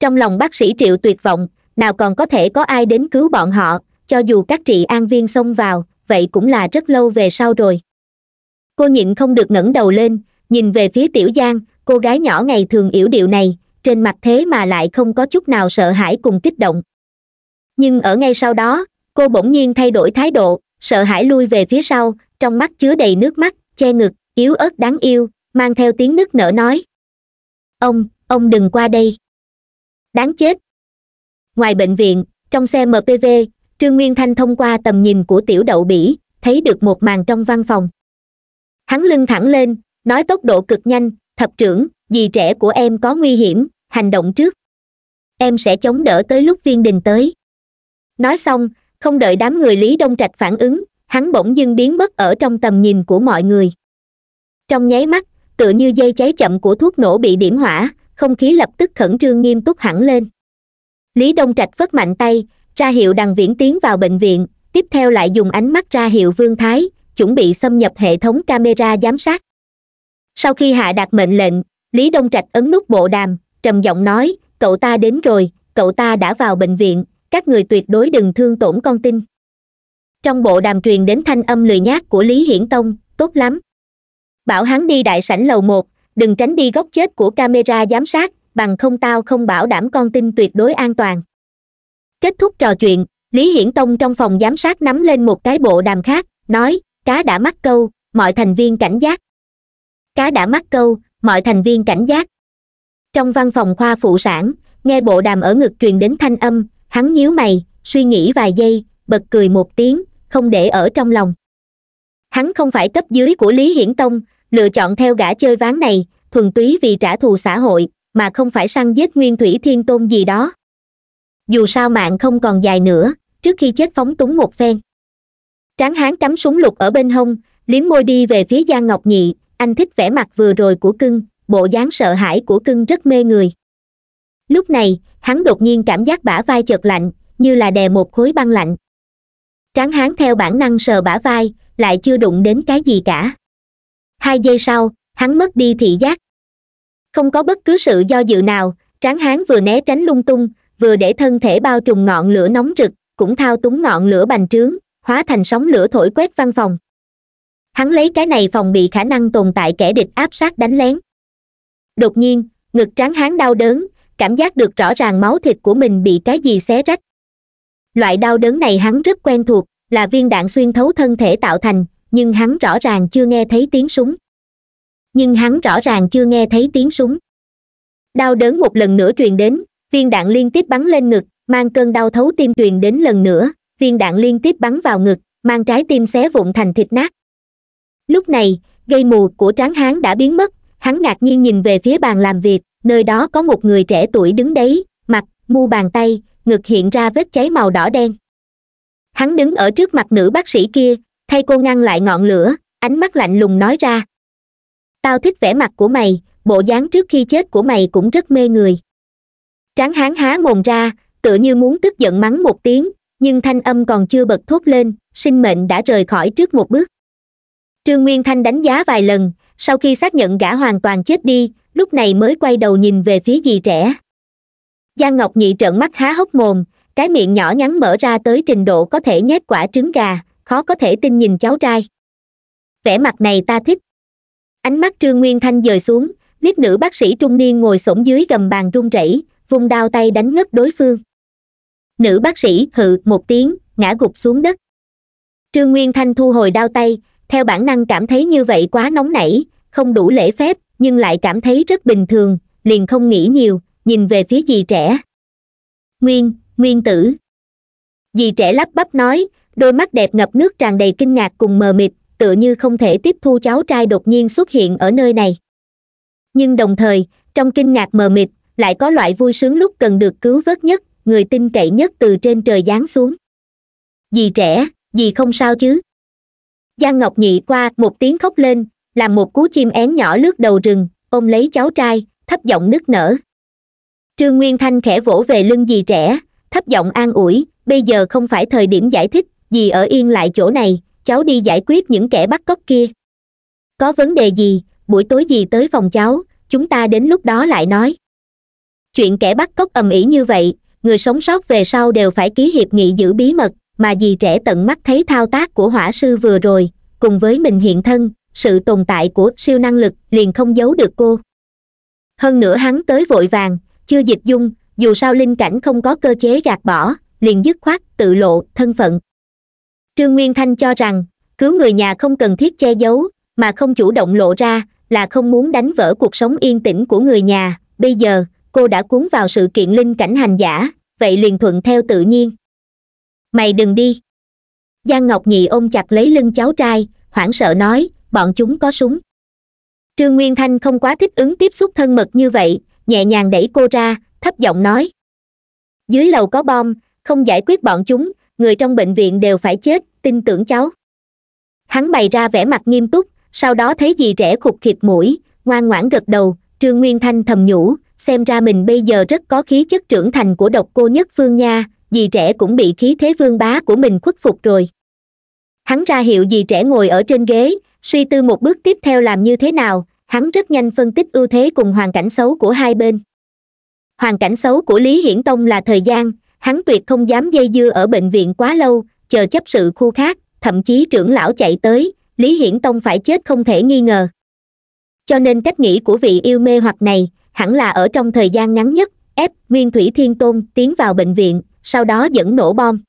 Trong lòng bác sĩ Triệu tuyệt vọng, nào còn có thể có ai đến cứu bọn họ, cho dù các trị an viên xông vào, vậy cũng là rất lâu về sau rồi. Cô nhịn không được ngẩng đầu lên, nhìn về phía Tiểu Giang, cô gái nhỏ ngày thường yểu điệu này, trên mặt thế mà lại không có chút nào sợ hãi cùng kích động. Nhưng ở ngay sau đó, cô bỗng nhiên thay đổi thái độ, sợ hãi lui về phía sau, trong mắt chứa đầy nước mắt, che ngực, yếu ớt đáng yêu, mang theo tiếng nức nở nói: Ông đừng qua đây. Đáng chết. Ngoài bệnh viện, trong xe MPV, Trương Nguyên Thanh thông qua tầm nhìn của tiểu đậu bỉ, thấy được một màn trong văn phòng. Hắn lưng thẳng lên, nói tốc độ cực nhanh: Thập trưởng, dì trẻ của em có nguy hiểm, hành động trước. Em sẽ chống đỡ tới lúc Viên Đình tới. Nói xong, không đợi đám người Lý Đông Trạch phản ứng, hắn bỗng dưng biến mất ở trong tầm nhìn của mọi người. Trong nháy mắt, tựa như dây cháy chậm của thuốc nổ bị điểm hỏa, không khí lập tức khẩn trương nghiêm túc hẳn lên. Lý Đông Trạch phất mạnh tay, ra hiệu Đằng Viễn tiến vào bệnh viện, tiếp theo lại dùng ánh mắt ra hiệu Vương Thái, chuẩn bị xâm nhập hệ thống camera giám sát. Sau khi hạ đạt mệnh lệnh, Lý Đông Trạch ấn nút bộ đàm, trầm giọng nói: Cậu ta đến rồi, cậu ta đã vào bệnh viện, các người tuyệt đối đừng thương tổn con tin. Trong bộ đàm truyền đến thanh âm lười nhác của Lý Hiển Tông: Tốt lắm. Bảo hắn đi đại sảnh lầu 1, đừng tránh đi góc chết của camera giám sát, bằng không tao không bảo đảm con tin tuyệt đối an toàn. Kết thúc trò chuyện, Lý Hiển Tông trong phòng giám sát nắm lên một cái bộ đàm khác, nói: Cá đã mắc câu, mọi thành viên cảnh giác. Cá đã mắc câu, mọi thành viên cảnh giác. Trong văn phòng khoa phụ sản, nghe bộ đàm ở ngực truyền đến thanh âm, hắn nhíu mày, suy nghĩ vài giây, bật cười một tiếng, không để ở trong lòng. Hắn không phải cấp dưới của Lý Hiển Tông, lựa chọn theo gã chơi ván này, thuần túy vì trả thù xã hội, mà không phải săn giết Nguyên Thủy Thiên Tôn gì đó. Dù sao mạng không còn dài nữa, trước khi chết phóng túng một phen. Tráng hán cắm súng lục ở bên hông, liếm môi đi về phía Giang Ngọc Nghị, anh thích vẻ mặt vừa rồi của cưng, bộ dáng sợ hãi của cưng rất mê người. Lúc này, hắn đột nhiên cảm giác bả vai chợt lạnh, như là đè một khối băng lạnh. Tráng hán theo bản năng sờ bả vai, lại chưa đụng đến cái gì cả. 2 giây sau, hắn mất đi thị giác. Không có bất cứ sự do dự nào, tráng hán vừa né tránh lung tung, vừa để thân thể bao trùm ngọn lửa nóng rực, cũng thao túng ngọn lửa bành trướng, hóa thành sóng lửa thổi quét văn phòng. Hắn lấy cái này phòng bị khả năng tồn tại kẻ địch áp sát đánh lén. Đột nhiên, ngực tráng hán đau đớn, cảm giác được rõ ràng máu thịt của mình bị cái gì xé rách. Loại đau đớn này hắn rất quen thuộc, là viên đạn xuyên thấu thân thể tạo thành, nhưng hắn rõ ràng chưa nghe thấy tiếng súng. Đau đớn một lần nữa truyền đến, viên đạn liên tiếp bắn lên ngực, mang cơn đau thấu tim truyền đến lần nữa, viên đạn liên tiếp bắn vào ngực, mang trái tim xé vụn thành thịt nát. Lúc này, gây mù của tráng hán đã biến mất, hắn ngạc nhiên nhìn về phía bàn làm việc, nơi đó có một người trẻ tuổi đứng đấy, mặt, mu bàn tay, ngực hiện ra vết cháy màu đỏ đen. Hắn đứng ở trước mặt nữ bác sĩ kia, thay cô ngăn lại ngọn lửa, ánh mắt lạnh lùng nói ra. Tao thích vẻ mặt của mày, bộ dáng trước khi chết của mày cũng rất mê người. Tráng hán há mồm ra, tựa như muốn tức giận mắng một tiếng, nhưng thanh âm còn chưa bật thốt lên, sinh mệnh đã rời khỏi trước một bước. Trương Nguyên Thanh đánh giá vài lần, sau khi xác nhận gã hoàn toàn chết đi, lúc này mới quay đầu nhìn về phía dì trẻ. Giang Ngọc Nghị trợn mắt há hốc mồm, cái miệng nhỏ nhắn mở ra tới trình độ có thể nhét quả trứng gà, khó có thể tin nhìn cháu trai. Vẻ mặt này ta thích. Ánh mắt Trương Nguyên Thanh dời xuống, liếc nữ bác sĩ trung niên ngồi xổm dưới gầm bàn run rẩy, vung đao tay đánh ngất đối phương. Nữ bác sĩ hừ một tiếng, ngã gục xuống đất. Trương Nguyên Thanh thu hồi đao tay, theo bản năng cảm thấy như vậy quá nóng nảy, không đủ lễ phép, nhưng lại cảm thấy rất bình thường, liền không nghĩ nhiều, nhìn về phía dì trẻ. Nguyên tử. Dì trẻ lắp bắp nói, đôi mắt đẹp ngập nước tràn đầy kinh ngạc cùng mờ mịt, tựa như không thể tiếp thu cháu trai đột nhiên xuất hiện ở nơi này. Nhưng đồng thời, trong kinh ngạc mờ mịt, lại có loại vui sướng lúc cần được cứu vớt nhất, người tin cậy nhất từ trên trời giáng xuống. Dì trẻ, dì không sao chứ? Giang Ngọc Nhị qua một tiếng khóc lên, làm một cú chim én nhỏ lướt đầu rừng, ôm lấy cháu trai, thấp giọng nức nở. Trương Nguyên Thanh khẽ vỗ về lưng dì trẻ, thấp giọng an ủi, bây giờ không phải thời điểm giải thích, dì ở yên lại chỗ này, cháu đi giải quyết những kẻ bắt cóc kia. Có vấn đề gì, buổi tối dì tới phòng cháu, chúng ta đến lúc đó lại nói. Chuyện kẻ bắt cóc ầm ĩ như vậy, người sống sót về sau đều phải ký hiệp nghị giữ bí mật, mà dì trẻ tận mắt thấy thao tác của hỏa sư vừa rồi, cùng với mình hiện thân, sự tồn tại của siêu năng lực liền không giấu được cô. Hơn nữa hắn tới vội vàng, chưa dịch dung, dù sao linh cảnh không có cơ chế gạt bỏ, liền dứt khoát tự lộ thân phận. Trương Nguyên Thanh cho rằng, cứu người nhà không cần thiết che giấu, mà không chủ động lộ ra, là không muốn đánh vỡ cuộc sống yên tĩnh của người nhà, bây giờ, cô đã cuốn vào sự kiện linh cảnh hành giả, vậy liền thuận theo tự nhiên. Mày đừng đi. Giang Ngọc Nhị ôm chặt lấy lưng cháu trai, hoảng sợ nói, bọn chúng có súng. Trương Nguyên Thanh không quá thích ứng tiếp xúc thân mật như vậy, nhẹ nhàng đẩy cô ra, thấp giọng nói. Dưới lầu có bom, không giải quyết bọn chúng, người trong bệnh viện đều phải chết, tin tưởng cháu. Hắn bày ra vẻ mặt nghiêm túc, sau đó thấy dì trẻ khục khịt mũi, ngoan ngoãn gật đầu. Trương Nguyên Thanh thầm nhủ, xem ra mình bây giờ rất có khí chất trưởng thành của độc cô nhất phương nha, dì trẻ cũng bị khí thế vương bá của mình khuất phục rồi. Hắn ra hiệu dì trẻ ngồi ở trên ghế, suy tư một bước tiếp theo làm như thế nào, hắn rất nhanh phân tích ưu thế cùng hoàn cảnh xấu của hai bên. Hoàn cảnh xấu của Lý Hiển Tông là thời gian, hắn tuyệt không dám dây dưa ở bệnh viện quá lâu, chờ chấp sự khu khác, thậm chí trưởng lão chạy tới, Lý Hiển Tông phải chết không thể nghi ngờ. Cho nên cách nghĩ của vị yêu mê hoặc này, hẳn là ở trong thời gian ngắn nhất, ép Nguyên Thủy Thiên Tôn tiến vào bệnh viện, sau đó dẫn nổ bom.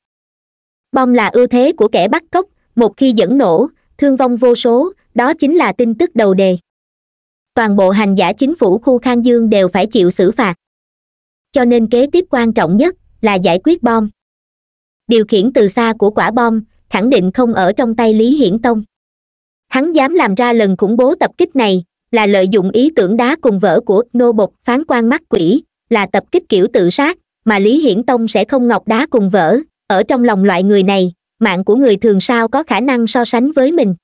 Bom là ưu thế của kẻ bắt cóc, một khi dẫn nổ, thương vong vô số, đó chính là tin tức đầu đề. Toàn bộ hành giả chính phủ khu Khang Dương đều phải chịu xử phạt. Cho nên kế tiếp quan trọng nhất là giải quyết bom. Điều khiển từ xa của quả bom khẳng định không ở trong tay Lý Hiển Tông. Hắn dám làm ra lần khủng bố tập kích này là lợi dụng ý tưởng đá cùng vỡ của nô bộc phán quan mắt quỷ, là tập kích kiểu tự sát, mà Lý Hiển Tông sẽ không ngọc đá cùng vỡ, ở trong lòng loại người này, mạng của người thường sao có khả năng so sánh với mình.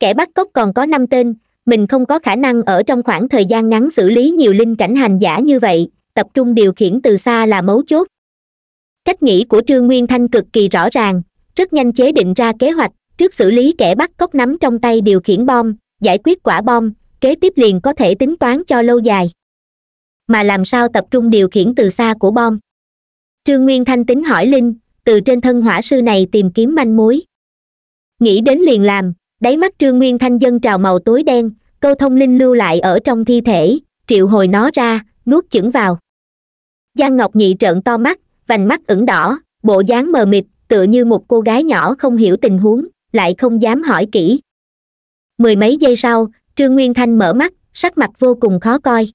Kẻ bắt cóc còn có 5 tên, mình không có khả năng ở trong khoảng thời gian ngắn xử lý nhiều linh cảnh hành giả như vậy, tập trung điều khiển từ xa là mấu chốt. Cách nghĩ của Trương Nguyên Thanh cực kỳ rõ ràng, rất nhanh chế định ra kế hoạch, trước xử lý kẻ bắt cóc nắm trong tay điều khiển bom, giải quyết quả bom, kế tiếp liền có thể tính toán cho lâu dài. Mà làm sao tập trung điều khiển từ xa của bom? Trương Nguyên Thanh tính hỏi Linh, từ trên thân hỏa sư này tìm kiếm manh mối. Nghĩ đến liền làm, đáy mắt Trương Nguyên Thanh dâng trào màu tối đen, câu thông linh lưu lại ở trong thi thể, triệu hồi nó ra, nuốt chửng vào. Giang Ngọc Nhị trợn to mắt, vành mắt ửng đỏ, bộ dáng mờ mịt, tựa như một cô gái nhỏ không hiểu tình huống, lại không dám hỏi kỹ. Mười mấy giây sau, Trương Nguyên Thanh mở mắt, sắc mặt vô cùng khó coi.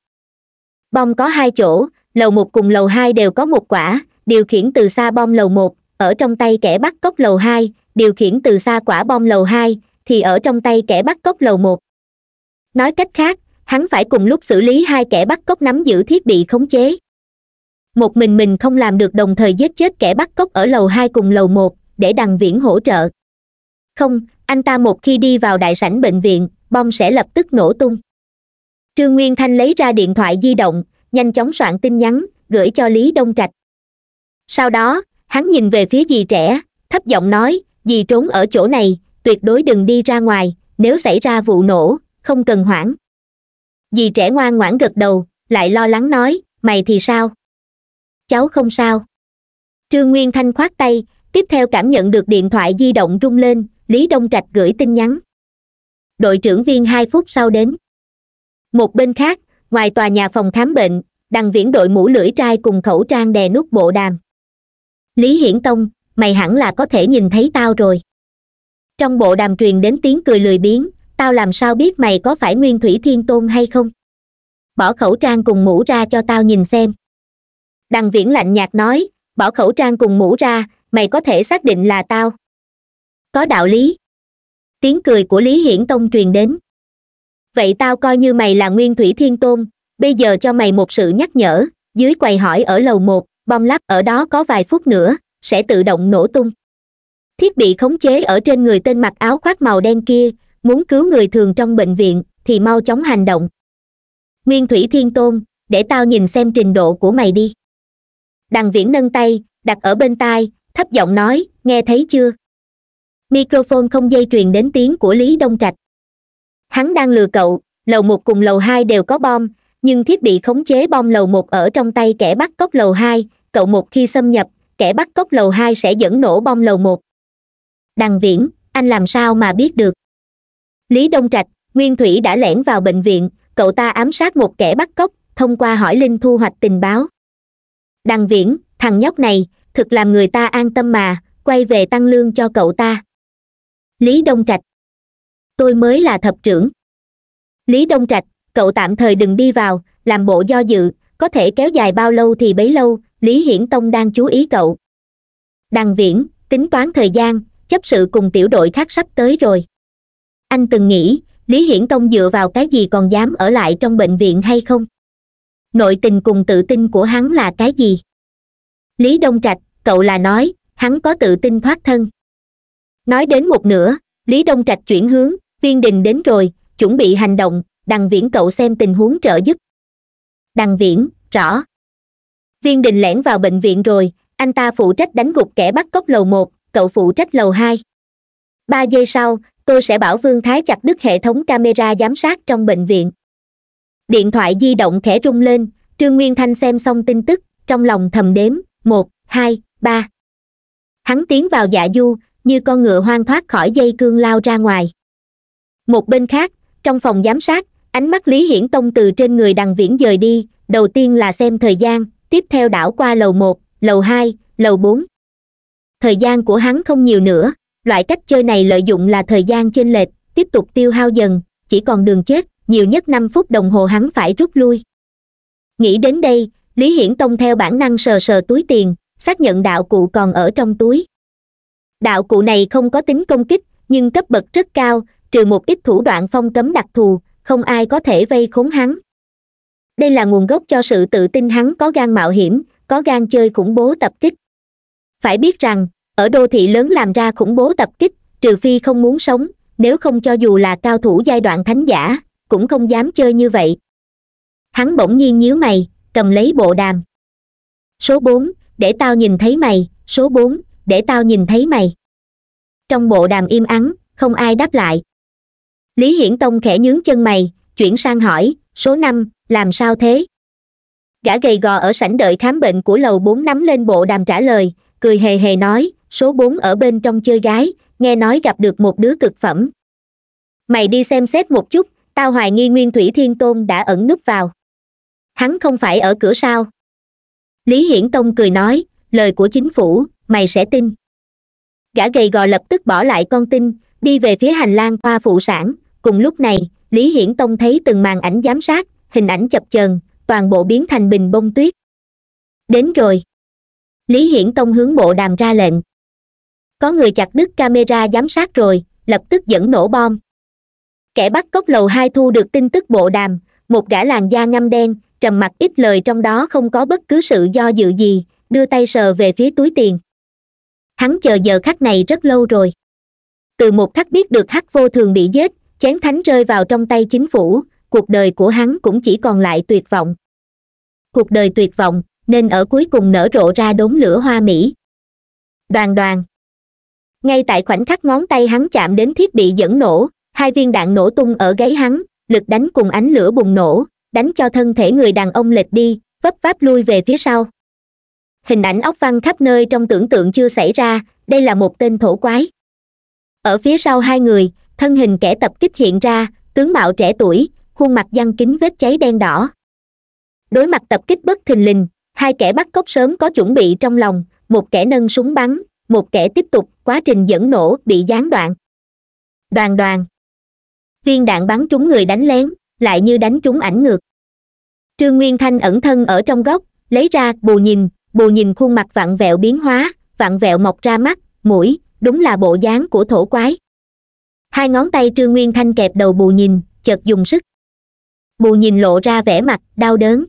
Bom có hai chỗ, lầu 1 cùng lầu 2 đều có một quả, điều khiển từ xa bom lầu 1, ở trong tay kẻ bắt cóc lầu 2, điều khiển từ xa quả bom lầu 2, thì ở trong tay kẻ bắt cóc lầu 1. Nói cách khác, hắn phải cùng lúc xử lý hai kẻ bắt cóc nắm giữ thiết bị khống chế. Một mình không làm được, đồng thời giết chết kẻ bắt cóc ở lầu 2 cùng lầu 1, để Đằng Viễn hỗ trợ. Không, anh ta một khi đi vào đại sảnh bệnh viện, bom sẽ lập tức nổ tung. Trương Nguyên Thanh lấy ra điện thoại di động, nhanh chóng soạn tin nhắn, gửi cho Lý Đông Trạch. Sau đó, hắn nhìn về phía dì trẻ, thấp giọng nói, dì trốn ở chỗ này, tuyệt đối đừng đi ra ngoài, nếu xảy ra vụ nổ, không cần hoảng. Dì trẻ ngoan ngoãn gật đầu, lại lo lắng nói, mày thì sao? Cháu không sao. Trương Nguyên Thanh khoát tay, tiếp theo cảm nhận được điện thoại di động rung lên, Lý Đông Trạch gửi tin nhắn. Đội trưởng Viên 2 phút sau đến. Một bên khác, ngoài tòa nhà phòng khám bệnh, Đằng Viễn đội mũ lưỡi trai cùng khẩu trang đè nút bộ đàm. Lý Hiển Tông, mày hẳn là có thể nhìn thấy tao rồi. Trong bộ đàm truyền đến tiếng cười lười biếng, tao làm sao biết mày có phải Nguyên Thủy Thiên Tôn hay không? Bỏ khẩu trang cùng mũ ra cho tao nhìn xem. Đằng Viễn lạnh nhạt nói, bỏ khẩu trang cùng mũ ra, mày có thể xác định là tao. Có đạo lý. Tiếng cười của Lý Hiển Tông truyền đến. Vậy tao coi như mày là Nguyên Thủy Thiên Tôn, bây giờ cho mày một sự nhắc nhở, dưới quầy hỏi ở lầu 1, bom lắp ở đó có vài phút nữa, sẽ tự động nổ tung. Thiết bị khống chế ở trên người tên mặc áo khoác màu đen kia, muốn cứu người thường trong bệnh viện, thì mau chóng hành động. Nguyên Thủy Thiên Tôn, để tao nhìn xem trình độ của mày đi. Đằng Viễn nâng tay, đặt ở bên tai, thấp giọng nói, nghe thấy chưa? Microphone không dây truyền đến tiếng của Lý Đông Trạch. Hắn đang lừa cậu, lầu 1 cùng lầu 2 đều có bom, nhưng thiết bị khống chế bom lầu 1 ở trong tay kẻ bắt cóc lầu 2, cậu một khi xâm nhập, kẻ bắt cóc lầu 2 sẽ dẫn nổ bom lầu 1. Đằng Viễn, anh làm sao mà biết được? Lý Đông Trạch, Nguyên Thủy đã lẻn vào bệnh viện, cậu ta ám sát một kẻ bắt cóc, thông qua hỏi linh thu hoạch tình báo. Đằng Viễn, thằng nhóc này, thực làm người ta an tâm mà, quay về tăng lương cho cậu ta. Lý Đông Trạch, tôi mới là thập trưởng. Lý Đông Trạch, cậu tạm thời đừng đi vào, làm bộ do dự, có thể kéo dài bao lâu thì bấy lâu, Lý Hiển Tông đang chú ý cậu. Đằng Viễn, tính toán thời gian, chấp sự cùng tiểu đội khác sắp tới rồi. Anh từng nghĩ, Lý Hiển Tông dựa vào cái gì còn dám ở lại trong bệnh viện hay không? Nội tình cùng tự tin của hắn là cái gì? Lý Đông Trạch, cậu là nói, hắn có tự tin thoát thân. Nói đến một nửa, Lý Đông Trạch chuyển hướng, Viên Đình đến rồi, chuẩn bị hành động, Đằng Viễn cậu xem tình huống trợ giúp. Đằng Viễn, rõ. Viên Đình lẻn vào bệnh viện rồi, anh ta phụ trách đánh gục kẻ bắt cóc lầu 1, cậu phụ trách lầu 2. 3 giây sau, tôi sẽ bảo Vương Thái chặt đứt hệ thống camera giám sát trong bệnh viện. Điện thoại di động khẽ rung lên, Trương Nguyên Thanh xem xong tin tức, trong lòng thầm đếm, 1, 2, 3. Hắn tiến vào dạ du, như con ngựa hoang thoát khỏi dây cương lao ra ngoài. Một bên khác, trong phòng giám sát, ánh mắt Lý Hiển Tông từ trên người Đằng Viễn dời đi, đầu tiên là xem thời gian, tiếp theo đảo qua lầu 1, lầu 2, lầu 4. Thời gian của hắn không nhiều nữa, loại cách chơi này lợi dụng là thời gian chênh lệch, tiếp tục tiêu hao dần, chỉ còn đường chết, nhiều nhất 5 phút đồng hồ hắn phải rút lui. Nghĩ đến đây, Lý Hiển Tông theo bản năng sờ sờ túi tiền, xác nhận đạo cụ còn ở trong túi. Đạo cụ này không có tính công kích, nhưng cấp bậc rất cao, trừ một ít thủ đoạn phong cấm đặc thù, không ai có thể vây khốn hắn. Đây là nguồn gốc cho sự tự tin hắn có gan mạo hiểm, có gan chơi khủng bố tập kích. Phải biết rằng, ở đô thị lớn làm ra khủng bố tập kích, trừ phi không muốn sống, nếu không cho dù là cao thủ giai đoạn thánh giả, cũng không dám chơi như vậy. Hắn bỗng nhiên nhíu mày, cầm lấy bộ đàm. Số 4, để tao nhìn thấy mày, số 4. Để tao nhìn thấy mày. Trong bộ đàm im ắng, không ai đáp lại. Lý Hiển Tông khẽ nhướng chân mày, chuyển sang hỏi, số 5, làm sao thế? Gã gầy gò ở sảnh đợi khám bệnh của lầu 4 nắm lên bộ đàm trả lời, cười hề hề nói, số 4 ở bên trong chơi gái, nghe nói gặp được một đứa cực phẩm. Mày đi xem xét một chút, tao hoài nghi Nguyên Thủy Thiên Tôn đã ẩn núp vào. Hắn không phải ở cửa sao? Lý Hiển Tông cười nói, lời của chính phủ, mày sẽ tin. Gã gầy gò lập tức bỏ lại con tin, đi về phía hành lang khoa phụ sản. Cùng lúc này, Lý Hiển Tông thấy từng màn ảnh giám sát, hình ảnh chập chờn, toàn bộ biến thành bình bông tuyết. Đến rồi. Lý Hiển Tông hướng bộ đàm ra lệnh. Có người chặt đứt camera giám sát rồi, lập tức dẫn nổ bom. Kẻ bắt cóc lầu 2 thu được tin tức bộ đàm, một gã làn da ngăm đen, trầm mặc ít lời trong đó không có bất cứ sự do dự gì, đưa tay sờ về phía túi tiền. Hắn chờ giờ khắc này rất lâu rồi. Từ một khắc biết được Hắc Vô Thường bị giết, chén thánh rơi vào trong tay chính phủ, cuộc đời của hắn cũng chỉ còn lại tuyệt vọng. Cuộc đời tuyệt vọng, nên ở cuối cùng nở rộ ra đốm lửa hoa mỹ. Đoàng đoàng. Ngay tại khoảnh khắc ngón tay hắn chạm đến thiết bị dẫn nổ, hai viên đạn nổ tung ở gáy hắn, lực đánh cùng ánh lửa bùng nổ, đánh cho thân thể người đàn ông lệch đi, vấp váp lui về phía sau. Hình ảnh óc văng khắp nơi trong tưởng tượng chưa xảy ra, đây là một tên thổ quái. Ở phía sau hai người, thân hình kẻ tập kích hiện ra, tướng mạo trẻ tuổi, khuôn mặt giăng kín vết cháy đen đỏ. Đối mặt tập kích bất thình lình, hai kẻ bắt cóc sớm có chuẩn bị trong lòng, một kẻ nâng súng bắn, một kẻ tiếp tục, quá trình dẫn nổ bị gián đoạn. Đoàng đoàng. Viên đạn bắn trúng người đánh lén, lại như đánh trúng ảnh ngược. Trương Nguyên Thanh ẩn thân ở trong góc, lấy ra bù nhìn khuôn mặt vặn vẹo biến hóa, vặn vẹo mọc ra mắt, mũi, đúng là bộ dáng của thổ quái. Hai ngón tay Trương Nguyên Thanh kẹp đầu bù nhìn, chợt dùng sức. Bù nhìn lộ ra vẻ mặt đau đớn.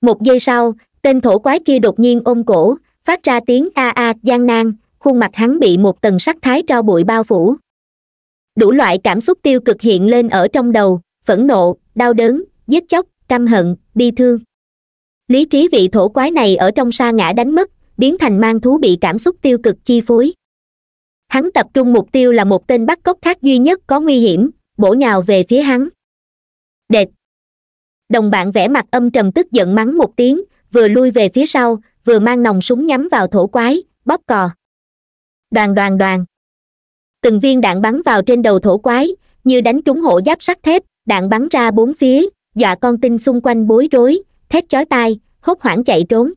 Một giây sau, tên thổ quái kia đột nhiên ôm cổ, phát ra tiếng a a gian nan, khuôn mặt hắn bị một tầng sắc thái tro bụi bao phủ. Đủ loại cảm xúc tiêu cực hiện lên ở trong đầu, phẫn nộ, đau đớn, giết chóc, căm hận, bi thương. Lý trí vị thổ quái này ở trong sa ngã đánh mất, biến thành man thú bị cảm xúc tiêu cực chi phối. Hắn tập trung mục tiêu là một tên bắt cóc khác duy nhất có nguy hiểm, bổ nhào về phía hắn. Đệt. Đồng bạn vẻ mặt âm trầm tức giận mắng một tiếng, vừa lui về phía sau, vừa mang nòng súng nhắm vào thổ quái, bóp cò. Đoàng đoàng đoàng. Từng viên đạn bắn vào trên đầu thổ quái, như đánh trúng hộ giáp sắt thép, đạn bắn ra bốn phía, dọa con tin xung quanh bối rối, thét chói tai, hốt hoảng chạy trốn.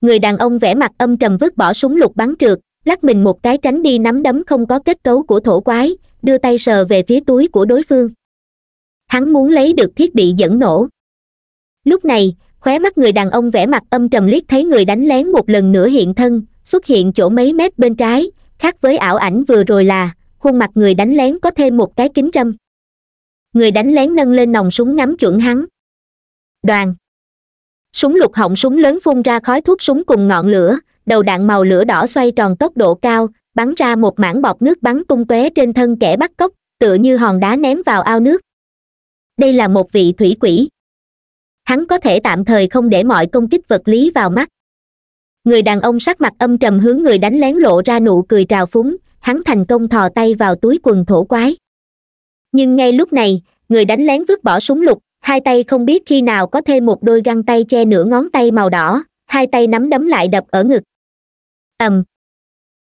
Người đàn ông vẻ mặt âm trầm vứt bỏ súng lục bắn trượt, lắc mình một cái tránh đi nắm đấm không có kết cấu của thổ quái, đưa tay sờ về phía túi của đối phương. Hắn muốn lấy được thiết bị dẫn nổ. Lúc này, khóe mắt người đàn ông vẻ mặt âm trầm liếc thấy người đánh lén một lần nữa hiện thân, xuất hiện chỗ mấy mét bên trái, khác với ảo ảnh vừa rồi là, khuôn mặt người đánh lén có thêm một cái kính râm. Người đánh lén nâng lên nòng súng ngắm chuẩn hắn. Đoàn. Súng lục họng súng lớn phun ra khói thuốc súng cùng ngọn lửa, đầu đạn màu lửa đỏ xoay tròn tốc độ cao, bắn ra một mảng bọt nước bắn tung tóe trên thân kẻ bắt cóc, tựa như hòn đá ném vào ao nước. Đây là một vị thủy quỷ. Hắn có thể tạm thời không để mọi công kích vật lý vào mắt. Người đàn ông sắc mặt âm trầm hướng người đánh lén lộ ra nụ cười trào phúng, hắn thành công thò tay vào túi quần thổ quái. Nhưng ngay lúc này, người đánh lén vứt bỏ súng lục, hai tay không biết khi nào có thêm một đôi găng tay che nửa ngón tay màu đỏ, hai tay nắm đấm lại đập ở ngực. Ầm.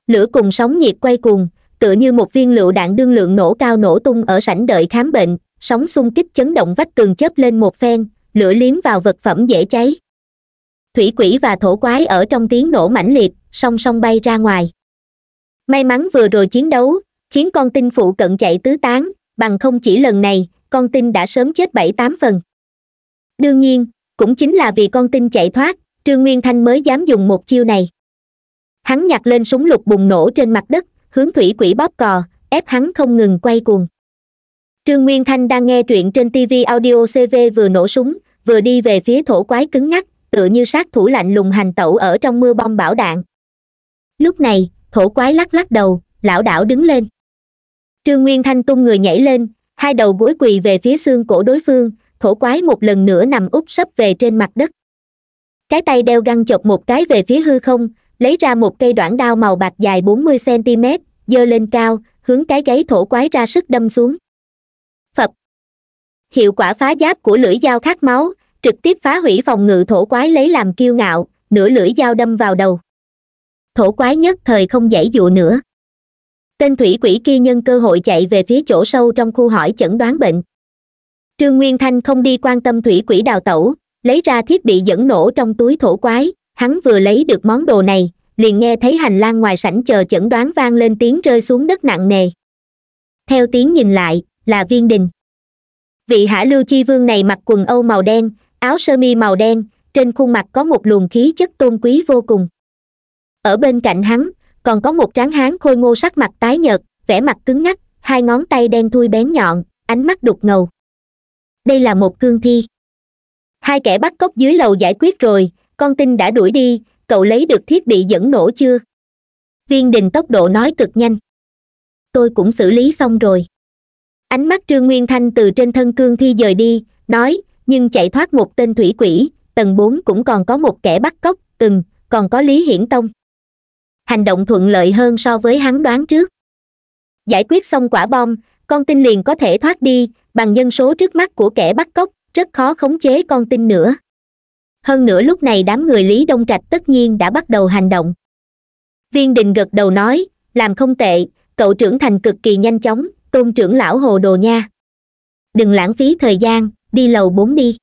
Lửa cùng sóng nhiệt quay cuồng, tựa như một viên lựu đạn đương lượng nổ cao nổ tung ở sảnh đợi khám bệnh, sóng xung kích chấn động vách tường chớp lên một phen, lửa liếm vào vật phẩm dễ cháy. Thủy quỷ và thổ quái ở trong tiếng nổ mãnh liệt, song song bay ra ngoài. May mắn vừa rồi chiến đấu, khiến con tin phụ cận chạy tứ tán, bằng không chỉ lần này, con tin đã sớm chết 7-8 phần. Đương nhiên, cũng chính là vì con tin chạy thoát, Trương Nguyên Thanh mới dám dùng một chiêu này. Hắn nhặt lên súng lục bùng nổ trên mặt đất, hướng thủy quỷ bóp cò, ép hắn không ngừng quay cuồng. Trương Nguyên Thanh đang nghe truyện trên TV Audio CV vừa nổ súng, vừa đi về phía thổ quái cứng ngắc, tựa như sát thủ lạnh lùng hành tẩu ở trong mưa bom bão đạn. Lúc này, thổ quái lắc đầu, lảo đảo đứng lên. Trương Nguyên Thanh tung người nhảy lên, hai đầu gối quỳ về phía xương cổ đối phương, thổ quái một lần nữa nằm úp sấp về trên mặt đất. Cái tay đeo găng chộp một cái về phía hư không, lấy ra một cây đoạn đao màu bạc dài 40 cm, giơ lên cao, hướng cái gáy thổ quái ra sức đâm xuống. Phập. Hiệu quả phá giáp của lưỡi dao khát máu, trực tiếp phá hủy phòng ngự thổ quái lấy làm kiêu ngạo, nửa lưỡi dao đâm vào đầu. Thổ quái nhất thời không giãy dụa nữa. Tên thủy quỷ kia nhân cơ hội chạy về phía chỗ sâu trong khu hỏi chẩn đoán bệnh. Trương Nguyên Thanh không đi quan tâm thủy quỷ đào tẩu, lấy ra thiết bị dẫn nổ trong túi thổ quái, hắn vừa lấy được món đồ này, liền nghe thấy hành lang ngoài sảnh chờ chẩn đoán vang lên tiếng rơi xuống đất nặng nề. Theo tiếng nhìn lại, là Viên Đình. Vị Hạ Lưu Chi Vương này mặc quần âu màu đen, áo sơ mi màu đen, trên khuôn mặt có một luồng khí chất tôn quý vô cùng. Ở bên cạnh hắn, còn có một tráng hán khôi ngô sắc mặt tái nhợt, vẻ mặt cứng ngắc, hai ngón tay đen thui bén nhọn, ánh mắt đục ngầu. Đây là một cương thi. Hai kẻ bắt cóc dưới lầu giải quyết rồi, con tin đã đuổi đi, cậu lấy được thiết bị dẫn nổ chưa? Viên Đình tốc độ nói cực nhanh. Tôi cũng xử lý xong rồi. Ánh mắt Trương Nguyên Thanh từ trên thân cương thi dời đi, nói, nhưng chạy thoát một tên thủy quỷ, tầng 4 cũng còn có một kẻ bắt cóc, còn có Lý Hiển Tông. Hành động thuận lợi hơn so với hắn đoán trước. Giải quyết xong quả bom, con tin liền có thể thoát đi, bằng nhân số trước mắt của kẻ bắt cóc, rất khó khống chế con tin nữa. Hơn nữa lúc này đám người Lý Đông Trạch tất nhiên đã bắt đầu hành động. Viên Đình gật đầu nói, làm không tệ, cậu trưởng thành cực kỳ nhanh chóng, Tôn trưởng lão hồ đồ nha. Đừng lãng phí thời gian, đi lầu 4 đi.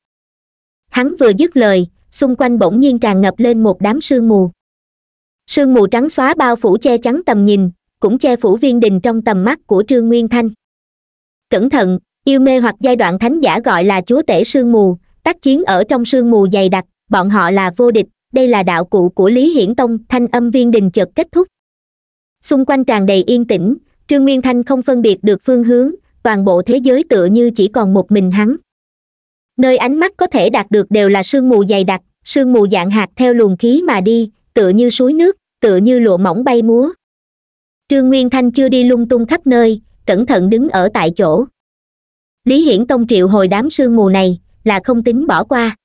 Hắn vừa dứt lời, xung quanh bỗng nhiên tràn ngập lên một đám sương mù. Sương mù trắng xóa bao phủ che chắn tầm nhìn, cũng che phủ Viên Đình trong tầm mắt của Trương Nguyên Thanh. Cẩn thận, yêu mê hoặc giai đoạn thánh giả gọi là chúa tể sương mù, tác chiến ở trong sương mù dày đặc, bọn họ là vô địch, đây là đạo cụ của Lý Hiển Tông, thanh âm Viên Đình chợt kết thúc. Xung quanh tràn đầy yên tĩnh, Trương Nguyên Thanh không phân biệt được phương hướng, toàn bộ thế giới tựa như chỉ còn một mình hắn. Nơi ánh mắt có thể đạt được đều là sương mù dày đặc, sương mù dạng hạt theo luồng khí mà đi, tựa như suối nước, tựa như lụa mỏng bay múa. Trương Nguyên Thanh chưa đi lung tung khắp nơi, cẩn thận đứng ở tại chỗ. Lý Hiển Tông triệu hồi đám sương mù này là không tính bỏ qua.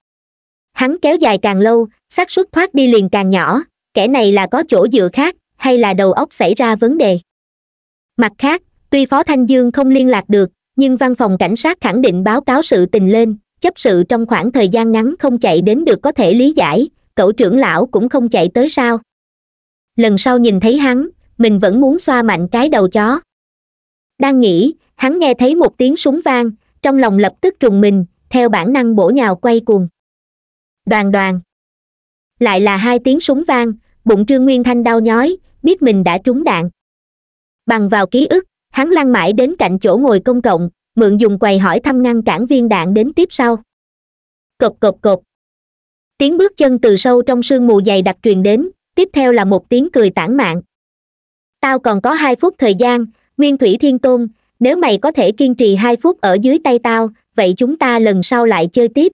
Hắn kéo dài càng lâu, xác suất thoát đi liền càng nhỏ, kẻ này là có chỗ dựa khác, hay là đầu óc xảy ra vấn đề. Mặt khác, tuy Phó Thanh Dương không liên lạc được, nhưng văn phòng cảnh sát khẳng định báo cáo sự tình lên, chấp sự trong khoảng thời gian ngắn không chạy đến được có thể lý giải, cậu trưởng lão cũng không chạy tới sao. Lần sau nhìn thấy hắn, mình vẫn muốn xoa mạnh cái đầu chó. Đang nghĩ, hắn nghe thấy một tiếng súng vang, trong lòng lập tức rùng mình, theo bản năng bổ nhào quay cuồng. Đoàng đoàng. Lại là hai tiếng súng vang, bụng Trương Nguyên Thanh đau nhói, biết mình đã trúng đạn. Bằng vào ký ức, hắn lăn mãi đến cạnh chỗ ngồi công cộng, mượn dùng quầy hỏi thăm ngăn cản viên đạn đến tiếp sau. Cộp cộp cộp. Tiếng bước chân từ sâu trong sương mù dày đặc truyền đến, tiếp theo là một tiếng cười tản mạn. Tao còn có 2 phút thời gian, Nguyên Thủy Thiên Tôn, nếu mày có thể kiên trì 2 phút ở dưới tay tao, vậy chúng ta lần sau lại chơi tiếp.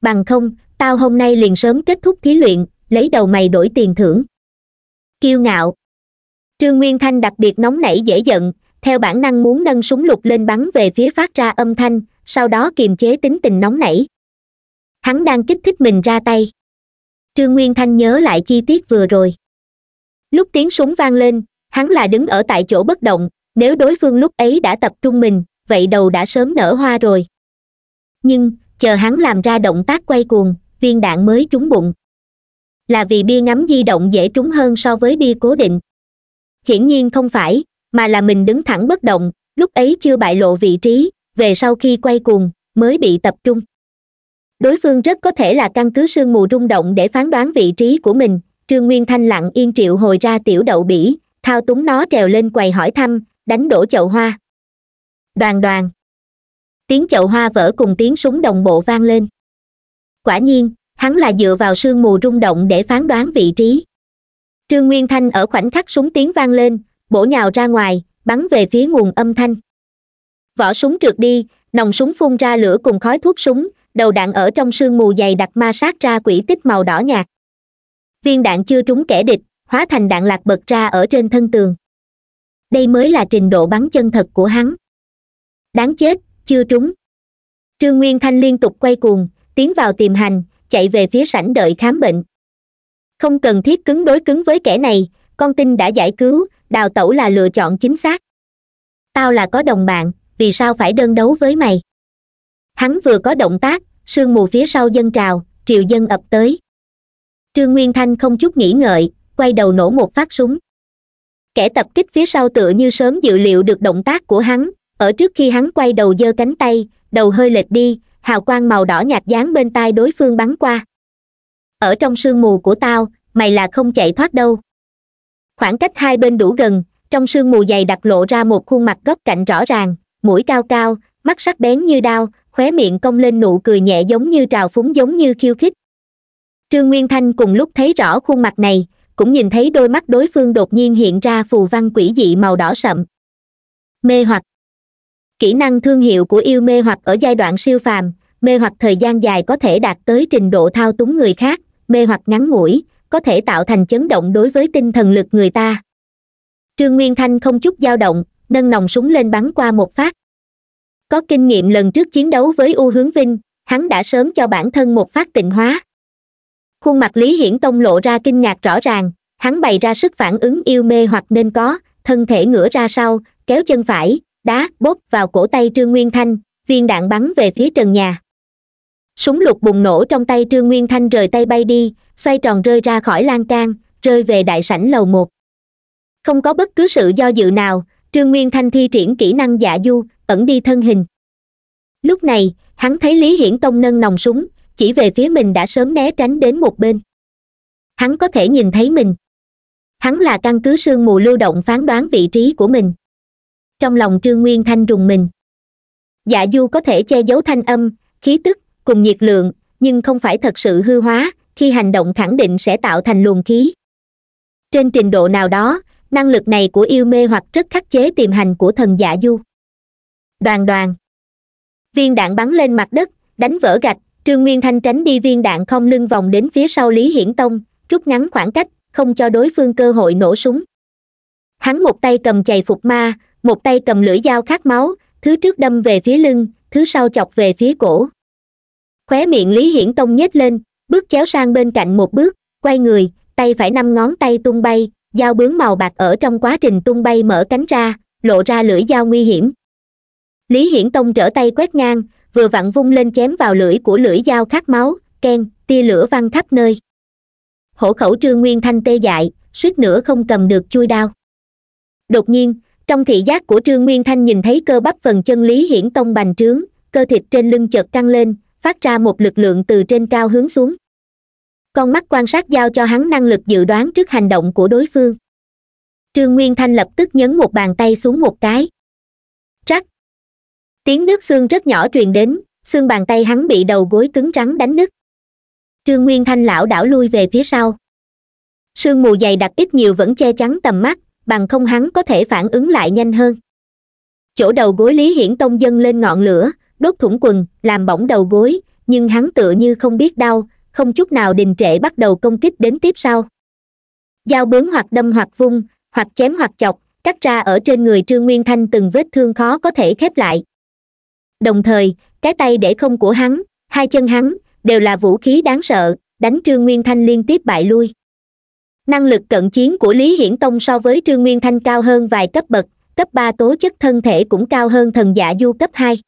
Bằng không, tao hôm nay liền sớm kết thúc thí luyện, lấy đầu mày đổi tiền thưởng. Kiêu ngạo. Trương Nguyên Thanh đặc biệt nóng nảy dễ giận, theo bản năng muốn nâng súng lục lên bắn về phía phát ra âm thanh, sau đó kiềm chế tính tình nóng nảy. Hắn đang kích thích mình ra tay. Trương Nguyên Thanh nhớ lại chi tiết vừa rồi. Lúc tiếng súng vang lên, hắn là đứng ở tại chỗ bất động, nếu đối phương lúc ấy đã tập trung mình, vậy đầu đã sớm nở hoa rồi. Nhưng, chờ hắn làm ra động tác quay cuồng, viên đạn mới trúng bụng. Là vì bia ngắm di động dễ trúng hơn so với bia cố định. Hiển nhiên không phải, mà là mình đứng thẳng bất động, lúc ấy chưa bại lộ vị trí, về sau khi quay cuồng, mới bị tập trung. Đối phương rất có thể là căn cứ sương mù rung động để phán đoán vị trí của mình. Trương Nguyên Thanh lặng yên triệu hồi ra tiểu đậu bỉ, thao túng nó trèo lên quầy hỏi thăm, đánh đổ chậu hoa. Đoàng đoàng. Tiếng chậu hoa vỡ cùng tiếng súng đồng bộ vang lên. Quả nhiên, hắn là dựa vào sương mù rung động để phán đoán vị trí. Trương Nguyên Thanh ở khoảnh khắc súng tiếng vang lên, bổ nhào ra ngoài, bắn về phía nguồn âm thanh. Vỏ súng trượt đi, nòng súng phun ra lửa cùng khói thuốc súng, đầu đạn ở trong sương mù dày đặc ma sát ra quỹ tích màu đỏ nhạt. Viên đạn chưa trúng kẻ địch, hóa thành đạn lạc bật ra ở trên thân tường. Đây mới là trình độ bắn chân thật của hắn. Đáng chết, chưa trúng. Trương Nguyên Thanh liên tục quay cuồng, tiến vào tiềm hành, chạy về phía sảnh đợi khám bệnh. Không cần thiết cứng đối cứng với kẻ này, con tin đã giải cứu, đào tẩu là lựa chọn chính xác. Tao là có đồng bạn, vì sao phải đơn đấu với mày? Hắn vừa có động tác, sương mù phía sau dâng trào, triều dân ập tới. Trương Nguyên Thanh không chút nghĩ ngợi, quay đầu nổ một phát súng. Kẻ tập kích phía sau tựa như sớm dự liệu được động tác của hắn, ở trước khi hắn quay đầu giơ cánh tay, đầu hơi lệch đi, hào quang màu đỏ nhạt dán bên tai đối phương bắn qua. Ở trong sương mù của tao, mày là không chạy thoát đâu. Khoảng cách hai bên đủ gần, trong sương mù dày đặc lộ ra một khuôn mặt góc cạnh rõ ràng, mũi cao cao, mắt sắc bén như đao, khóe miệng cong lên nụ cười nhẹ giống như trào phúng giống như khiêu khích. Trương Nguyên Thanh cùng lúc thấy rõ khuôn mặt này, cũng nhìn thấy đôi mắt đối phương đột nhiên hiện ra phù văn quỷ dị màu đỏ sậm. Mê hoặc. Kỹ năng thương hiệu của yêu mê hoặc ở giai đoạn siêu phàm, mê hoặc thời gian dài có thể đạt tới trình độ thao túng người khác, mê hoặc ngắn ngủi, có thể tạo thành chấn động đối với tinh thần lực người ta. Trương Nguyên Thanh không chút dao động, nâng nòng súng lên bắn qua một phát. Có kinh nghiệm lần trước chiến đấu với U Hướng Vinh, hắn đã sớm cho bản thân một phát tịnh hóa. Khuôn mặt Lý Hiển Tông lộ ra kinh ngạc rõ ràng, hắn bày ra sức phản ứng yêu mê hoặc nên có, thân thể ngửa ra sau, kéo chân phải, đá, bóp vào cổ tay Trương Nguyên Thanh, viên đạn bắn về phía trần nhà. Súng lục bùng nổ trong tay Trương Nguyên Thanh rời tay bay đi, xoay tròn rơi ra khỏi lan can, rơi về đại sảnh lầu 1. Không có bất cứ sự do dự nào, Trương Nguyên Thanh thi triển kỹ năng dạ du, ẩn đi thân hình. Lúc này, hắn thấy Lý Hiển Tông nâng nòng súng, chỉ về phía mình đã sớm né tránh đến một bên. Hắn có thể nhìn thấy mình. Hắn là căn cứ sương mù lưu động phán đoán vị trí của mình. Trong lòng Trương Nguyên Thanh rùng mình. Dạ du có thể che giấu thanh âm, khí tức, cùng nhiệt lượng, nhưng không phải thật sự hư hóa, khi hành động khẳng định sẽ tạo thành luồng khí. Trên trình độ nào đó, năng lực này của yêu mê hoặc rất khắc chế tiềm hành của thần dạ du. Đoàn đoàn. Viên đạn bắn lên mặt đất, đánh vỡ gạch, Trương Nguyên Thanh tránh đi viên đạn không lưng vòng đến phía sau Lý Hiển Tông, rút ngắn khoảng cách, không cho đối phương cơ hội nổ súng. Hắn một tay cầm chày phục ma, một tay cầm lưỡi dao khát máu, thứ trước đâm về phía lưng, thứ sau chọc về phía cổ. Khóe miệng Lý Hiển Tông nhếch lên, bước chéo sang bên cạnh một bước, quay người, tay phải 5 ngón tay tung bay, dao bướm màu bạc ở trong quá trình tung bay mở cánh ra, lộ ra lưỡi dao nguy hiểm. Lý Hiển Tông trở tay quét ngang, vừa vặn vung lên chém vào lưỡi của lưỡi dao khát máu, keng, tia lửa văng khắp nơi. Hổ khẩu Trương Nguyên Thanh tê dại, suýt nữa không cầm được chui đao. Đột nhiên, trong thị giác của Trương Nguyên Thanh nhìn thấy cơ bắp phần chân Lý Hiển Tông bành trướng, cơ thịt trên lưng chợt căng lên, phát ra một lực lượng từ trên cao hướng xuống. Con mắt quan sát giao cho hắn năng lực dự đoán trước hành động của đối phương. Trương Nguyên Thanh lập tức nhấn một bàn tay xuống một cái. Rắc. Tiếng nước xương rất nhỏ truyền đến, xương bàn tay hắn bị đầu gối cứng rắn đánh nứt. Trương Nguyên Thanh lão đảo lui về phía sau. Sương mù dày đặc ít nhiều vẫn che chắn tầm mắt, bằng không hắn có thể phản ứng lại nhanh hơn. Chỗ đầu gối Lý Hiển Tông dâng lên ngọn lửa, đốt thủng quần, làm bỏng đầu gối, nhưng hắn tựa như không biết đau, không chút nào đình trệ bắt đầu công kích đến tiếp sau. Dao bướm hoặc đâm hoặc vung, hoặc chém hoặc chọc, cắt ra ở trên người Trương Nguyên Thanh từng vết thương khó có thể khép lại. Đồng thời, cái tay để không của hắn, hai chân hắn, đều là vũ khí đáng sợ, đánh Trương Nguyên Thanh liên tiếp bại lui. Năng lực cận chiến của Lý Hiển Tông so với Trương Nguyên Thanh cao hơn vài cấp bậc, cấp 3 tố chất thân thể cũng cao hơn thần dạ du cấp 2.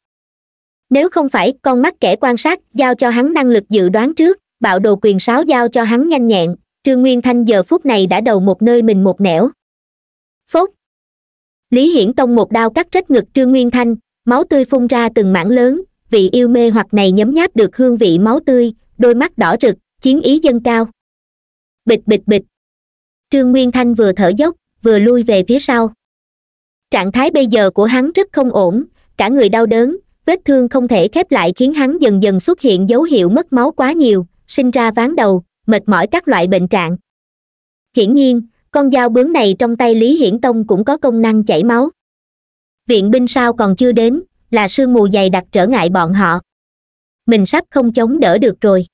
Nếu không phải con mắt kẻ quan sát giao cho hắn năng lực dự đoán trước, bạo đồ quyền sáo giao cho hắn nhanh nhẹn, Trương Nguyên Thanh giờ phút này đã đầu một nơi mình một nẻo. Phốt! Lý Hiển Tông một đao cắt rách ngực Trương Nguyên Thanh, máu tươi phun ra từng mảng lớn, vị yêu mê hoặc này nhấm nháp được hương vị máu tươi, đôi mắt đỏ rực, chiến ý dâng cao. Bịch bịch bịch! Trương Nguyên Thanh vừa thở dốc, vừa lui về phía sau. Trạng thái bây giờ của hắn rất không ổn, cả người đau đớn, vết thương không thể khép lại khiến hắn dần dần xuất hiện dấu hiệu mất máu quá nhiều, sinh ra ván đầu, mệt mỏi các loại bệnh trạng. Hiển nhiên, con dao bướm này trong tay Lý Hiển Tông cũng có công năng chảy máu. Viện binh sao còn chưa đến, là sương mù dày đặc trở ngại bọn họ. Mình sắp không chống đỡ được rồi.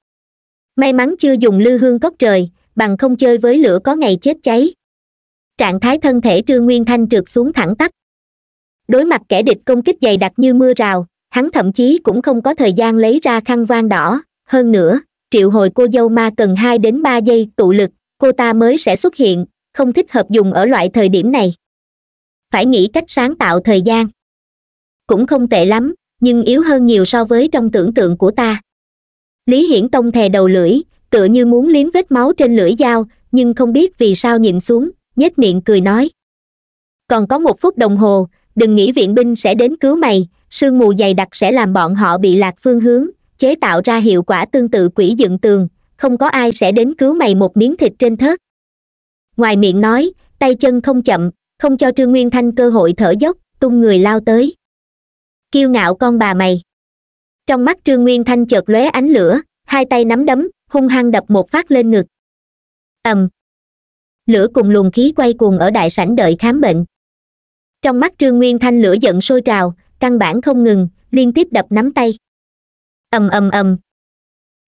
May mắn chưa dùng lư hương cốc trời, bằng không chơi với lửa có ngày chết cháy. Trạng thái thân thể Trương Nguyên Thanh trượt xuống thẳng tắp. Đối mặt kẻ địch công kích dày đặc như mưa rào, hắn thậm chí cũng không có thời gian lấy ra khăn vang đỏ, hơn nữa, triệu hồi cô dâu ma cần 2 đến 3 giây tụ lực, cô ta mới sẽ xuất hiện, không thích hợp dùng ở loại thời điểm này. Phải nghĩ cách sáng tạo thời gian. Cũng không tệ lắm, nhưng yếu hơn nhiều so với trong tưởng tượng của ta. Lý Hiển Tông thè đầu lưỡi, tựa như muốn liếm vết máu trên lưỡi dao, nhưng không biết vì sao nhịn xuống, nhếch miệng cười nói. Còn có 1 phút đồng hồ, đừng nghĩ viện binh sẽ đến cứu mày, sương mù dày đặc sẽ làm bọn họ bị lạc phương hướng, chế tạo ra hiệu quả tương tự quỷ dựng tường, không có ai sẽ đến cứu mày một miếng thịt trên thớt. Ngoài miệng nói, tay chân không chậm, không cho Trương Nguyên Thanh cơ hội thở dốc, tung người lao tới. Kiêu ngạo con bà mày! Trong mắt Trương Nguyên Thanh chợt lóe ánh lửa, hai tay nắm đấm, hung hăng đập một phát lên ngực. Ầm! Lửa cùng luồng khí quay cuồng ở đại sảnh đợi khám bệnh. Trong mắt Trương Nguyên Thanh lửa giận sôi trào, căn bản không ngừng, liên tiếp đập nắm tay. Ầm ầm ầm.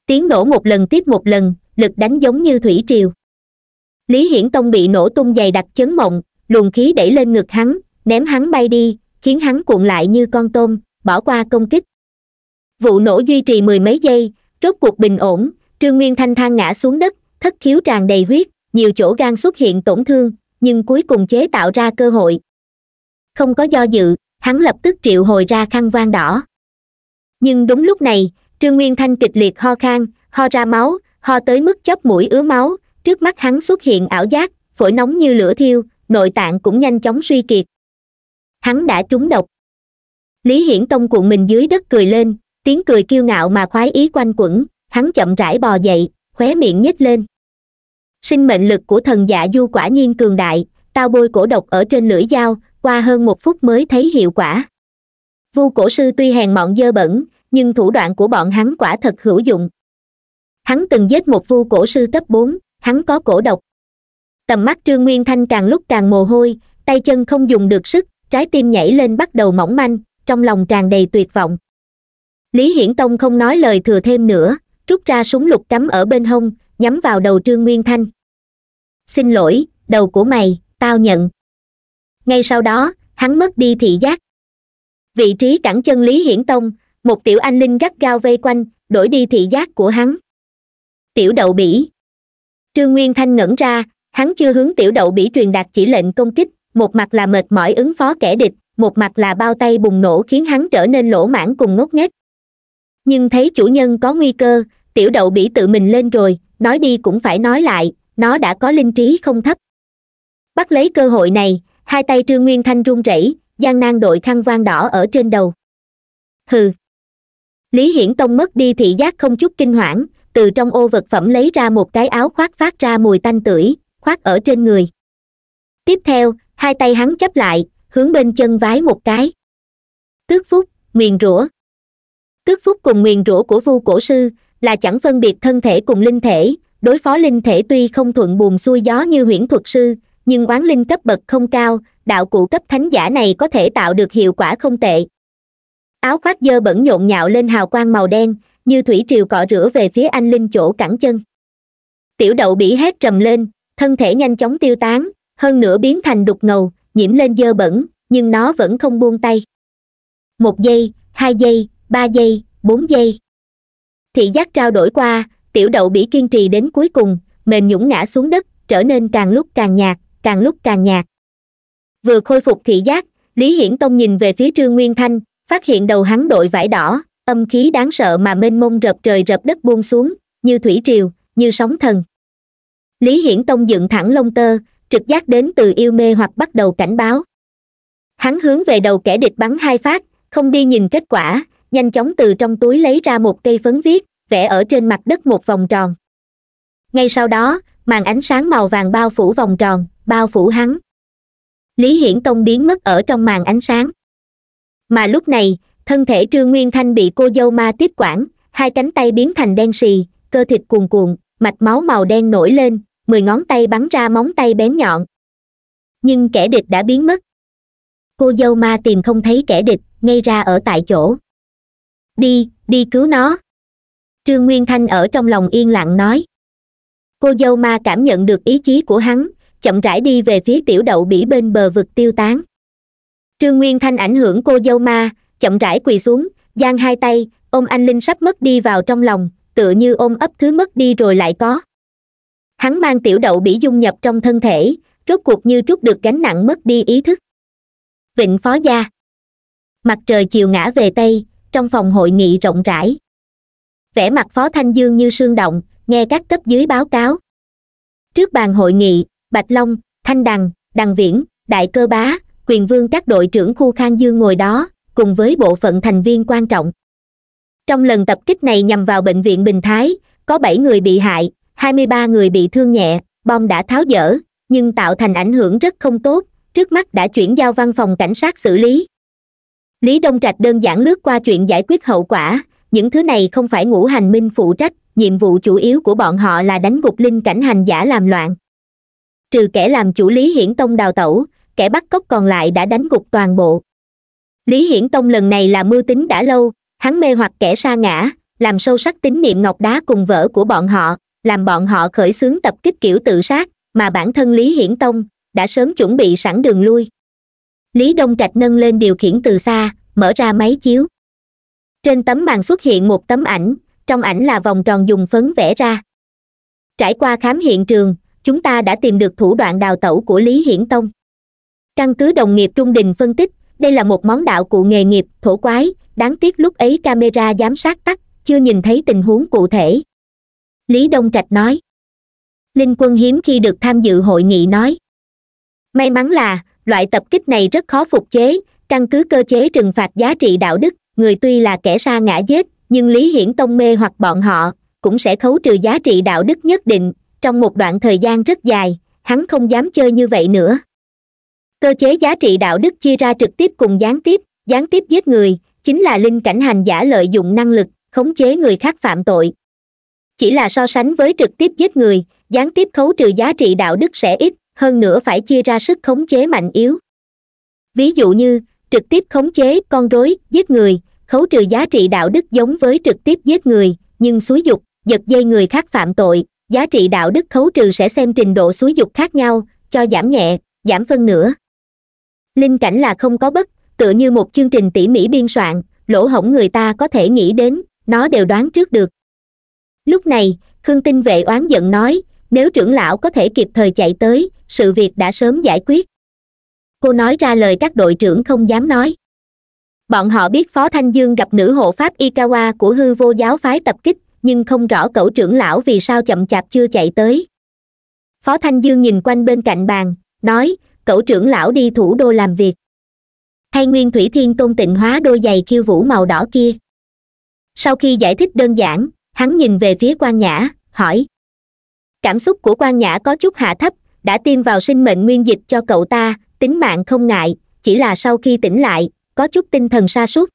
Tiếng nổ một lần tiếp một lần, lực đánh giống như thủy triều. Lý Hiển Tông bị nổ tung dày đặc chấn mộng, luồng khí đẩy lên ngực hắn, ném hắn bay đi, khiến hắn cuộn lại như con tôm, bỏ qua công kích. Vụ nổ duy trì mười mấy giây, rốt cuộc bình ổn, Trương Nguyên Thanh than ngã xuống đất, thất khiếu tràn đầy huyết, nhiều chỗ gan xuất hiện tổn thương, nhưng cuối cùng chế tạo ra cơ hội. Không có do dự, hắn lập tức triệu hồi ra khăn voan đỏ. Nhưng đúng lúc này, Trương Nguyên Thanh kịch liệt ho khan, ho ra máu, ho tới mức chóp mũi ứa máu, trước mắt hắn xuất hiện ảo giác, phổi nóng như lửa thiêu, nội tạng cũng nhanh chóng suy kiệt. Hắn đã trúng độc. Lý Hiển Tông cuộn mình dưới đất cười lên, tiếng cười kiêu ngạo mà khoái ý quanh quẩn, hắn chậm rãi bò dậy, khóe miệng nhếch lên. Sinh mệnh lực của thần dạ du quả nhiên cường đại, tao bôi cổ độc ở trên lưỡi dao, qua hơn một phút mới thấy hiệu quả. Vu cổ sư tuy hèn mọn dơ bẩn, nhưng thủ đoạn của bọn hắn quả thật hữu dụng. Hắn từng giết một vu cổ sư cấp 4, hắn có cổ độc. Tầm mắt Trương Nguyên Thanh càng lúc càng mồ hôi, tay chân không dùng được sức, trái tim nhảy lên bắt đầu mỏng manh, trong lòng tràn đầy tuyệt vọng. Lý Hiển Tông không nói lời thừa thêm nữa, rút ra súng lục cắm ở bên hông, nhắm vào đầu Trương Nguyên Thanh. Xin lỗi, đầu của mày, tao nhận. Ngay sau đó, hắn mất đi thị giác. Vị trí cẳng chân Lý Hiển Tông, một tiểu anh linh gắt gao vây quanh, đổi đi thị giác của hắn. Tiểu đậu bỉ. Trương Nguyên Thanh ngẩn ra, hắn chưa hướng tiểu đậu bỉ truyền đạt chỉ lệnh công kích, một mặt là mệt mỏi ứng phó kẻ địch, một mặt là bao tay bùng nổ khiến hắn trở nên lỗ mãng cùng ngốc nghếch. Nhưng thấy chủ nhân có nguy cơ, tiểu đậu bỉ tự mình lên rồi, nói đi cũng phải nói lại, nó đã có linh trí không thấp. Bắt lấy cơ hội này, hai tay Trương Nguyên Thanh run rẩy, gian nan đội khăn voan đỏ ở trên đầu. Hừ. Lý Hiển Tông mất đi thị giác không chút kinh hoảng, từ trong ô vật phẩm lấy ra một cái áo khoác phát ra mùi tanh tưởi, khoác ở trên người. Tiếp theo, hai tay hắn chắp lại, hướng bên chân vái một cái. Tước phúc, nguyền rủa. Tước phúc cùng nguyền rủa của vu cổ sư là chẳng phân biệt thân thể cùng linh thể, đối phó linh thể tuy không thuận buồm xuôi gió như huyễn thuật sư, nhưng oán linh cấp bậc không cao, đạo cụ cấp thánh giả này có thể tạo được hiệu quả không tệ. Áo khoác dơ bẩn nhộn nhạo lên hào quang màu đen, như thủy triều cọ rửa về phía anh linh chỗ cẳng chân. Tiểu đậu bỉ hét trầm lên, thân thể nhanh chóng tiêu tán, hơn nữa biến thành đục ngầu, nhiễm lên dơ bẩn, nhưng nó vẫn không buông tay. 1 giây, 2 giây, 3 giây, 4 giây. Thị giác trao đổi qua, tiểu đậu bỉ kiên trì đến cuối cùng, mềm nhũn ngã xuống đất, trở nên càng lúc càng nhạt, càng lúc càng nhạt. Vừa khôi phục thị giác, Lý Hiển Tông nhìn về phía Trương Nguyên Thanh, phát hiện đầu hắn đội vải đỏ, âm khí đáng sợ mà mênh mông rập trời rập đất buông xuống, như thủy triều, như sóng thần. Lý Hiển Tông dựng thẳng lông tơ, trực giác đến từ yêu mê hoặc bắt đầu cảnh báo. Hắn hướng về đầu kẻ địch bắn 2 phát, không đi nhìn kết quả, nhanh chóng từ trong túi lấy ra một cây phấn viết, vẽ ở trên mặt đất một vòng tròn. Ngay sau đó, màn ánh sáng màu vàng bao phủ vòng tròn, bao phủ hắn. Lý Hiển Tông biến mất ở trong màn ánh sáng. Mà lúc này, thân thể Trương Nguyên Thanh bị cô dâu ma tiếp quản, hai cánh tay biến thành đen sì, cơ thịt cuồn cuộn, mạch máu màu đen nổi lên, 10 ngón tay bắn ra móng tay bén nhọn. Nhưng kẻ địch đã biến mất. Cô dâu ma tìm không thấy kẻ địch, ngay ra ở tại chỗ. Đi cứu nó. Trương Nguyên Thanh ở trong lòng yên lặng nói. Cô dâu ma cảm nhận được ý chí của hắn, chậm rãi đi về phía tiểu đậu bỉ bên bờ vực tiêu tán. Trương Nguyên Thanh ảnh hưởng cô dâu ma, chậm rãi quỳ xuống, giang hai tay, ôm anh linh sắp mất đi vào trong lòng, tựa như ôm ấp thứ mất đi rồi lại có. Hắn mang tiểu đậu bỉ dung nhập trong thân thể, rốt cuộc như trút được gánh nặng mất đi ý thức. Vịnh Phó Gia. Mặt trời chiều ngã về Tây, trong phòng hội nghị rộng rãi. Vẻ mặt Phó Thanh Dương như sương động, nghe các cấp dưới báo cáo. Trước bàn hội nghị, Bạch Long, Thanh Đằng, Đằng Viễn, Đại Cơ Bá, Quyền Vương các đội trưởng khu Khang Dương ngồi đó, cùng với bộ phận thành viên quan trọng. Trong lần tập kích này nhằm vào bệnh viện Bình Thái, có 7 người bị hại, 23 người bị thương nhẹ, bom đã tháo dỡ, nhưng tạo thành ảnh hưởng rất không tốt, trước mắt đã chuyển giao văn phòng cảnh sát xử lý. Lý Đông Trạch đơn giản lướt qua chuyện giải quyết hậu quả, những thứ này không phải Ngũ Hành Minh phụ trách, nhiệm vụ chủ yếu của bọn họ là đánh gục linh cảnh hành giả làm loạn. Trừ kẻ làm chủ Lý Hiển Tông đào tẩu, kẻ bắt cóc còn lại đã đánh gục toàn bộ. Lý Hiển Tông lần này là mưu tính đã lâu, hắn mê hoặc kẻ sa ngã, làm sâu sắc tín niệm ngọc đá cùng vỡ của bọn họ, làm bọn họ khởi xướng tập kích kiểu tự sát, mà bản thân Lý Hiển Tông đã sớm chuẩn bị sẵn đường lui. Lý Đông Trạch nâng lên điều khiển từ xa, mở ra máy chiếu. Trên tấm màn xuất hiện một tấm ảnh, trong ảnh là vòng tròn dùng phấn vẽ ra. Trải qua khám hiện trường, chúng ta đã tìm được thủ đoạn đào tẩu của Lý Hiển Tông. Căn cứ đồng nghiệp Trung Đình phân tích, đây là một món đạo cụ nghề nghiệp thổ quái, đáng tiếc lúc ấy camera giám sát tắt, chưa nhìn thấy tình huống cụ thể. Lý Đông Trạch nói. Linh Quân hiếm khi được tham dự hội nghị nói. May mắn là, loại tập kích này rất khó phục chế, căn cứ cơ chế trừng phạt giá trị đạo đức, người tuy là kẻ sa ngã giết, nhưng Lý Hiển Tông mê hoặc bọn họ, cũng sẽ khấu trừ giá trị đạo đức nhất định, trong một đoạn thời gian rất dài, hắn không dám chơi như vậy nữa. Cơ chế giá trị đạo đức chia ra trực tiếp cùng gián tiếp giết người, chính là linh cảnh hành giả lợi dụng năng lực, khống chế người khác phạm tội. Chỉ là so sánh với trực tiếp giết người, gián tiếp khấu trừ giá trị đạo đức sẽ ít, hơn nữa phải chia ra sức khống chế mạnh yếu. Ví dụ như, trực tiếp khống chế con rối, giết người, khấu trừ giá trị đạo đức giống với trực tiếp giết người, nhưng xúi dục, giật dây người khác phạm tội, giá trị đạo đức khấu trừ sẽ xem trình độ xúi dục khác nhau, cho giảm nhẹ, giảm phân nửa. Linh cảnh là không có bất, tựa như một chương trình tỉ mỉ biên soạn, lỗ hổng người ta có thể nghĩ đến, nó đều đoán trước được. Lúc này, Khương Tinh Vệ oán giận nói, nếu trưởng lão có thể kịp thời chạy tới, sự việc đã sớm giải quyết. Cô nói ra lời các đội trưởng không dám nói. Bọn họ biết Phó Thanh Dương gặp nữ hộ pháp Ikawa của hư vô giáo phái tập kích, nhưng không rõ cậu trưởng lão vì sao chậm chạp chưa chạy tới. Phó Thanh Dương nhìn quanh bên cạnh bàn, nói, cậu trưởng lão đi thủ đô làm việc. Hay Nguyên Thủy Thiên Tôn tịnh hóa đôi giày khiêu vũ màu đỏ kia. Sau khi giải thích đơn giản, hắn nhìn về phía Quan Nhã, hỏi. Cảm xúc của Quan Nhã có chút hạ thấp, đã tiêm vào sinh mệnh nguyên dịch cho cậu ta, tính mạng không ngại, chỉ là sau khi tỉnh lại, có chút tinh thần sa sút.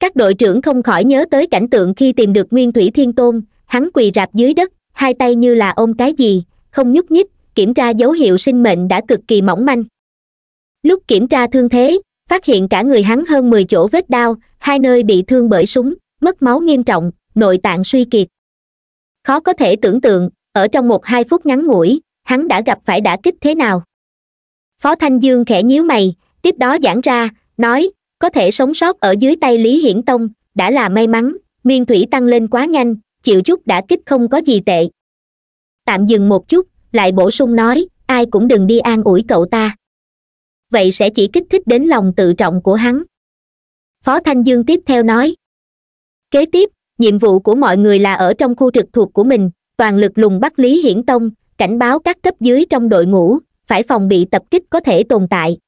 Các đội trưởng không khỏi nhớ tới cảnh tượng khi tìm được Nguyên Thủy Thiên Tôn, hắn quỳ rạp dưới đất, hai tay như là ôm cái gì, không nhúc nhích, kiểm tra dấu hiệu sinh mệnh đã cực kỳ mỏng manh. Lúc kiểm tra thương thế, phát hiện cả người hắn hơn 10 chỗ vết đao, 2 nơi bị thương bởi súng, mất máu nghiêm trọng, nội tạng suy kiệt. Khó có thể tưởng tượng, ở trong 1-2 phút ngắn ngủi, hắn đã gặp phải đả kích thế nào. Phó Thanh Dương khẽ nhíu mày, tiếp đó giảng ra, nói, có thể sống sót ở dưới tay Lý Hiển Tông, đã là may mắn, Nguyên Thủy tăng lên quá nhanh, chịu chút đả kích không có gì tệ. Tạm dừng một chút, lại bổ sung nói, ai cũng đừng đi an ủi cậu ta. Vậy sẽ chỉ kích thích đến lòng tự trọng của hắn. Phó Thanh Dương tiếp theo nói, kế tiếp, nhiệm vụ của mọi người là ở trong khu trực thuộc của mình, toàn lực lùng bắt Lý Hiển Tông, cảnh báo các cấp dưới trong đội ngũ, phải phòng bị tập kích có thể tồn tại.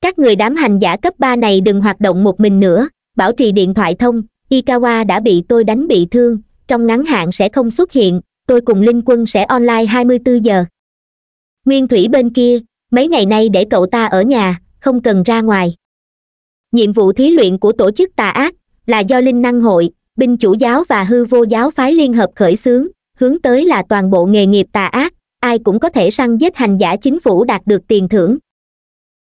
Các người đám hành giả cấp 3 này đừng hoạt động một mình nữa, bảo trì điện thoại thông, Ikawa đã bị tôi đánh bị thương, trong ngắn hạn sẽ không xuất hiện, tôi cùng Linh Quân sẽ online 24 giờ. Nguyên Thủy bên kia, mấy ngày nay để cậu ta ở nhà, không cần ra ngoài. Nhiệm vụ thí luyện của tổ chức tà ác là do Linh Năng Hội, Binh chủ giáo và hư vô giáo phái liên hợp khởi xướng, hướng tới là toàn bộ nghề nghiệp tà ác, ai cũng có thể săn giết hành giả chính phủ đạt được tiền thưởng.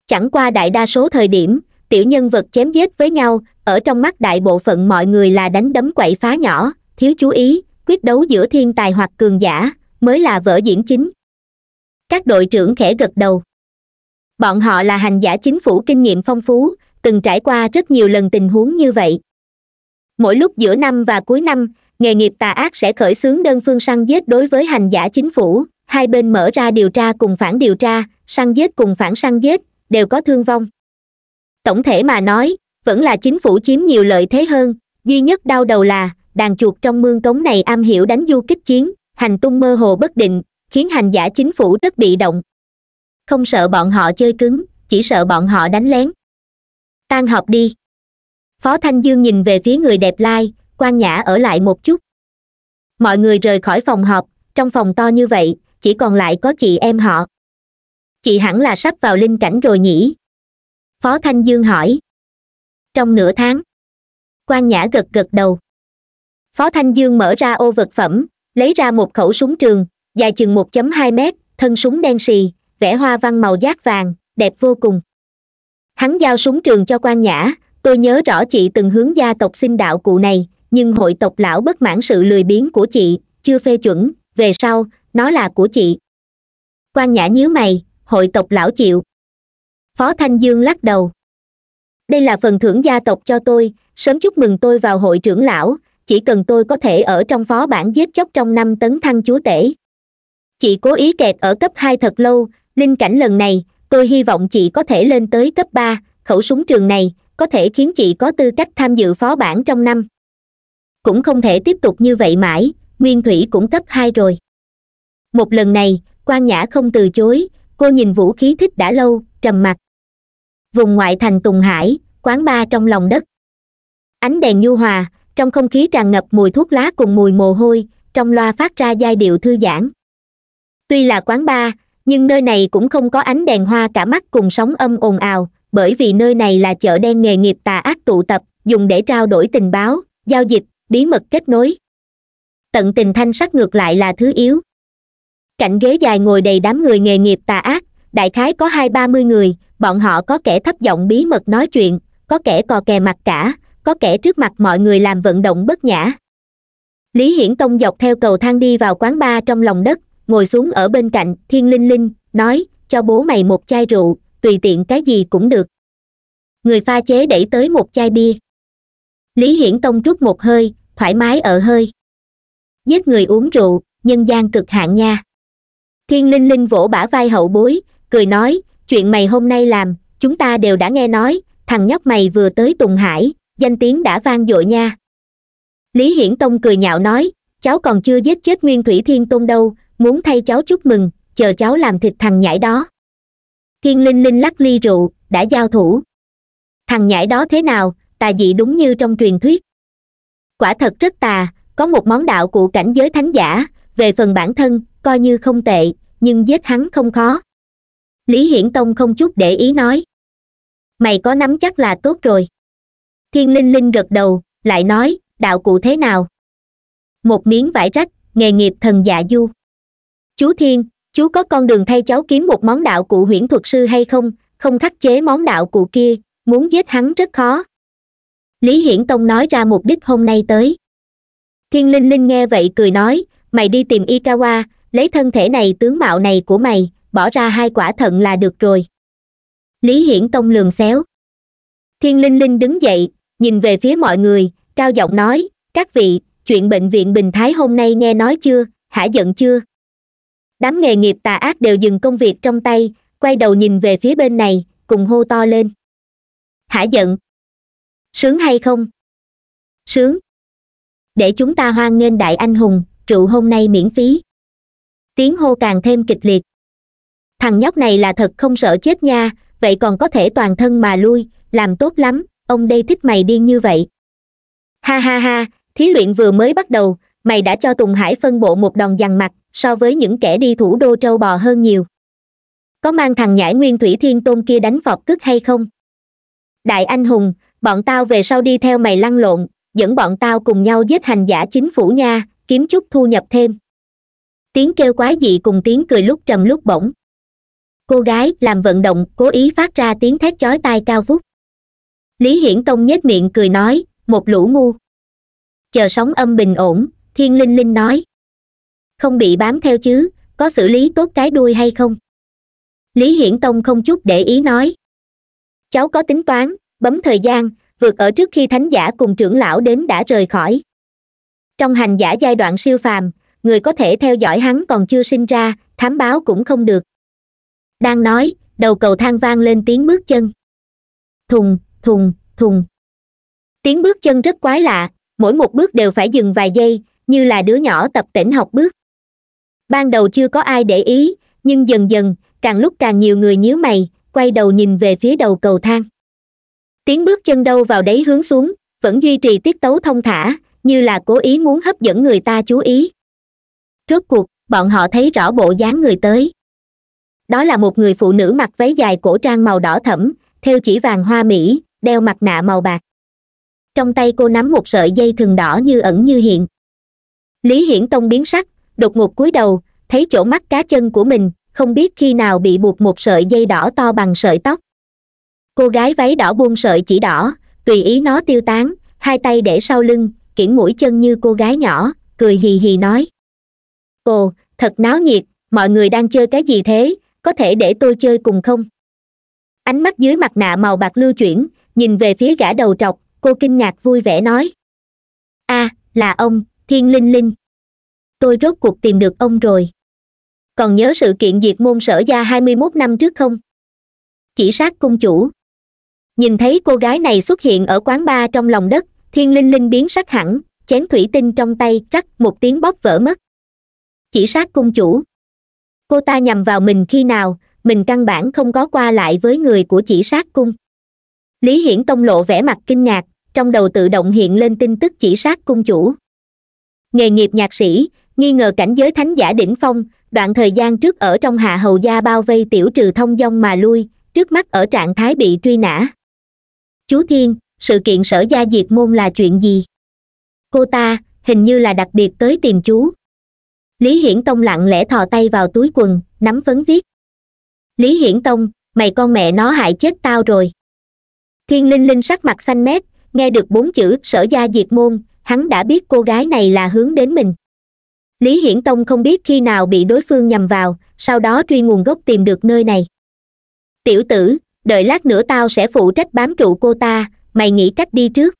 Chẳng qua đại đa số thời điểm, tiểu nhân vật chém giết với nhau, ở trong mắt đại bộ phận mọi người là đánh đấm quậy phá nhỏ, thiếu chú ý, quyết đấu giữa thiên tài hoặc cường giả, mới là vở diễn chính. Các đội trưởng khẽ gật đầu. Bọn họ là hành giả chính phủ kinh nghiệm phong phú, từng trải qua rất nhiều lần tình huống như vậy. Mỗi lúc giữa năm và cuối năm, nghề nghiệp tà ác sẽ khởi xướng đơn phương săn giết đối với hành giả chính phủ, hai bên mở ra điều tra cùng phản điều tra, săn giết cùng phản săn giết, đều có thương vong. Tổng thể mà nói, vẫn là chính phủ chiếm nhiều lợi thế hơn, duy nhất đau đầu là, đàn chuột trong mương cống này am hiểu đánh du kích chiến, hành tung mơ hồ bất định, khiến hành giả chính phủ rất bị động. Không sợ bọn họ chơi cứng, chỉ sợ bọn họ đánh lén. Tan họp đi. Phó Thanh Dương nhìn về phía người đẹp lai, Quan Nhã ở lại một chút. Mọi người rời khỏi phòng họp, trong phòng to như vậy, chỉ còn lại có chị em họ. Chị hẳn là sắp vào linh cảnh rồi nhỉ? Phó Thanh Dương hỏi. Trong nửa tháng. Quan Nhã gật gật đầu. Phó Thanh Dương mở ra ô vật phẩm, lấy ra một khẩu súng trường, dài chừng 1.2 mét, thân súng đen xì, vẽ hoa văn màu giác vàng, đẹp vô cùng. Hắn giao súng trường cho Quan Nhã, tôi nhớ rõ chị từng hướng gia tộc xin đạo cụ này, nhưng hội tộc lão bất mãn sự lười biếng của chị, chưa phê chuẩn, về sau, nó là của chị. Quan Nhã nhíu mày, hội tộc lão chịu. Phó Thanh Dương lắc đầu. Đây là phần thưởng gia tộc cho tôi, sớm chúc mừng tôi vào hội trưởng lão, chỉ cần tôi có thể ở trong phó bản giết chóc trong 5 tấn thăng chúa tể. Chị cố ý kẹt ở cấp 2 thật lâu, linh cảnh lần này, tôi hy vọng chị có thể lên tới cấp 3, khẩu súng trường này, có thể khiến chị có tư cách tham dự phó bản trong năm. Cũng không thể tiếp tục như vậy mãi, Nguyên Thủy cũng cấp 2 rồi. Một lần này, Quan Nhã không từ chối, cô nhìn vũ khí thích đã lâu, trầm mặc. Vùng ngoại thành Tùng Hải, quán bar trong lòng đất. Ánh đèn nhu hòa, trong không khí tràn ngập mùi thuốc lá cùng mùi mồ hôi, trong loa phát ra giai điệu thư giãn. Tuy là quán bar, nhưng nơi này cũng không có ánh đèn hoa cả mắt cùng sóng âm ồn ào, bởi vì nơi này là chợ đen nghề nghiệp tà ác tụ tập, dùng để trao đổi tình báo, giao dịch, bí mật kết nối. Tận tình thanh sắc ngược lại là thứ yếu. Cạnh ghế dài ngồi đầy đám người nghề nghiệp tà ác, đại khái có 20-30 người, bọn họ có kẻ thấp giọng bí mật nói chuyện, có kẻ cò kè mặt cả, có kẻ trước mặt mọi người làm vận động bất nhã. Lý Hiển Tông dọc theo cầu thang đi vào quán bar trong lòng đất, ngồi xuống ở bên cạnh Thiên Linh Linh, nói, cho bố mày một chai rượu, tùy tiện cái gì cũng được. Người pha chế đẩy tới một chai bia. Lý Hiển Tông trút một hơi, thoải mái ở hơi. Giết người uống rượu, nhân gian cực hạn nha. Thiên Linh Linh vỗ bả vai hậu bối, cười nói, chuyện mày hôm nay làm, chúng ta đều đã nghe nói, thằng nhóc mày vừa tới Tùng Hải, danh tiếng đã vang dội nha. Lý Hiển Tông cười nhạo nói, cháu còn chưa giết chết Nguyên Thủy Thiên Tôn đâu, muốn thay cháu chúc mừng, chờ cháu làm thịt thằng nhãi đó. Thiên Linh Linh lắc ly rượu, đã giao thủ. Thằng nhãi đó thế nào, tà dị đúng như trong truyền thuyết. Quả thật rất tà, có một món đạo cụ cảnh giới thánh giả, về phần bản thân, coi như không tệ, nhưng giết hắn không khó. Lý Hiển Tông không chút để ý nói. Mày có nắm chắc là tốt rồi. Thiên Linh Linh gật đầu, lại nói, đạo cụ thế nào? Một miếng vải rách, nghề nghiệp thần dạ du. Chú Thiên, chú có con đường thay cháu kiếm một món đạo cụ huyễn thuật sư hay không? Không khắc chế món đạo cụ kia, muốn giết hắn rất khó. Lý Hiển Tông nói ra mục đích hôm nay tới. Thiên Linh Linh nghe vậy cười nói, mày đi tìm Ikawa, lấy thân thể này tướng mạo này của mày, bỏ ra 2 quả thận là được rồi. Lý Hiển Tông lườm xéo. Thiên Linh Linh đứng dậy, nhìn về phía mọi người, cao giọng nói, các vị, chuyện bệnh viện Bình Thái hôm nay nghe nói chưa, hả giận chưa? Đám nghề nghiệp tà ác đều dừng công việc trong tay, quay đầu nhìn về phía bên này, cùng hô to lên. Hả giận? Sướng hay không? Sướng. Để chúng ta hoan nghênh đại anh hùng, rượu hôm nay miễn phí. Tiếng hô càng thêm kịch liệt. Thằng nhóc này là thật không sợ chết nha, vậy còn có thể toàn thân mà lui, làm tốt lắm, ông đây thích mày điên như vậy. Ha ha ha, thí luyện vừa mới bắt đầu, mày đã cho Tùng Hải phân bộ một đòn giằng mặt, so với những kẻ đi thủ đô trâu bò hơn nhiều. Có mang thằng nhãi Nguyên Thủy Thiên Tôn kia đánh phọt cứt hay không? Đại anh hùng, bọn tao về sau đi theo mày lăn lộn, dẫn bọn tao cùng nhau giết hành giả chính phủ nha, kiếm chút thu nhập thêm. Tiếng kêu quái dị cùng tiếng cười lúc trầm lúc bổng. Cô gái làm vận động cố ý phát ra tiếng thét chói tai cao vút. Lý Hiển Tông nhếch miệng cười nói, một lũ ngu. Chờ sóng âm bình ổn, Thiên Linh Linh nói. Không bị bám theo chứ, có xử lý tốt cái đuôi hay không? Lý Hiển Tông không chút để ý nói. Cháu có tính toán, bấm thời gian, vượt ở trước khi thánh giả cùng trưởng lão đến đã rời khỏi. Trong hành giả giai đoạn siêu phàm, người có thể theo dõi hắn còn chưa sinh ra, thám báo cũng không được. Đang nói, đầu cầu thang vang lên tiếng bước chân. Thùng, thùng, thùng. Tiếng bước chân rất quái lạ, mỗi một bước đều phải dừng vài giây, như là đứa nhỏ tập tễnh học bước. Ban đầu chưa có ai để ý, nhưng dần dần, càng lúc càng nhiều người nhíu mày, quay đầu nhìn về phía đầu cầu thang. Tiếng bước chân đâu vào đấy hướng xuống, vẫn duy trì tiết tấu thông thả, như là cố ý muốn hấp dẫn người ta chú ý. Rốt cuộc, bọn họ thấy rõ bộ dáng người tới. Đó là một người phụ nữ mặc váy dài cổ trang màu đỏ thẫm, thêu chỉ vàng hoa mỹ, đeo mặt nạ màu bạc. Trong tay cô nắm một sợi dây thừng đỏ như ẩn như hiện. Lý Hiển Tông biến sắc, đột ngột cúi đầu, thấy chỗ mắt cá chân của mình, không biết khi nào bị buộc một sợi dây đỏ to bằng sợi tóc. Cô gái váy đỏ buông sợi chỉ đỏ, tùy ý nó tiêu tán, hai tay để sau lưng, kiển mũi chân như cô gái nhỏ, cười hì hì nói. Ồ, thật náo nhiệt, mọi người đang chơi cái gì thế, có thể để tôi chơi cùng không? Ánh mắt dưới mặt nạ màu bạc lưu chuyển, nhìn về phía gã đầu trọc, cô kinh ngạc vui vẻ nói. À, là ông, Thiên Linh Linh. Tôi rốt cuộc tìm được ông rồi. Còn nhớ sự kiện diệt môn Sở Gia 21 năm trước không? Chỉ sát cung chủ. Nhìn thấy cô gái này xuất hiện ở quán bar trong lòng đất, Thiên Linh Linh biến sắc hẳn, chén thủy tinh trong tay rắc một tiếng bóp vỡ mất. Chỉ sát cung chủ. Cô ta nhằm vào mình khi nào, mình căn bản không có qua lại với người của chỉ sát cung. Lý Hiển Tông lộ vẻ mặt kinh ngạc, trong đầu tự động hiện lên tin tức chỉ sát cung chủ. Nghề nghiệp nhạc sĩ, nghi ngờ cảnh giới thánh giả đỉnh phong, đoạn thời gian trước ở trong Hạ Hầu Gia bao vây tiểu trừ thông dong mà lui, trước mắt ở trạng thái bị truy nã. Chú Thiên, sự kiện Sở Gia diệt môn là chuyện gì? Cô ta, hình như là đặc biệt tới tìm chú. Lý Hiển Tông lặng lẽ thò tay vào túi quần, nắm phấn viết. Lý Hiển Tông, mày con mẹ nó hại chết tao rồi. Thiên Linh Linh sắc mặt xanh mét, nghe được bốn chữ Sở Gia diệt môn, hắn đã biết cô gái này là hướng đến mình. Lý Hiển Tông không biết khi nào bị đối phương nhằm vào, sau đó truy nguồn gốc tìm được nơi này. Tiểu tử, đợi lát nữa tao sẽ phụ trách bám trụ cô ta, mày nghĩ cách đi trước.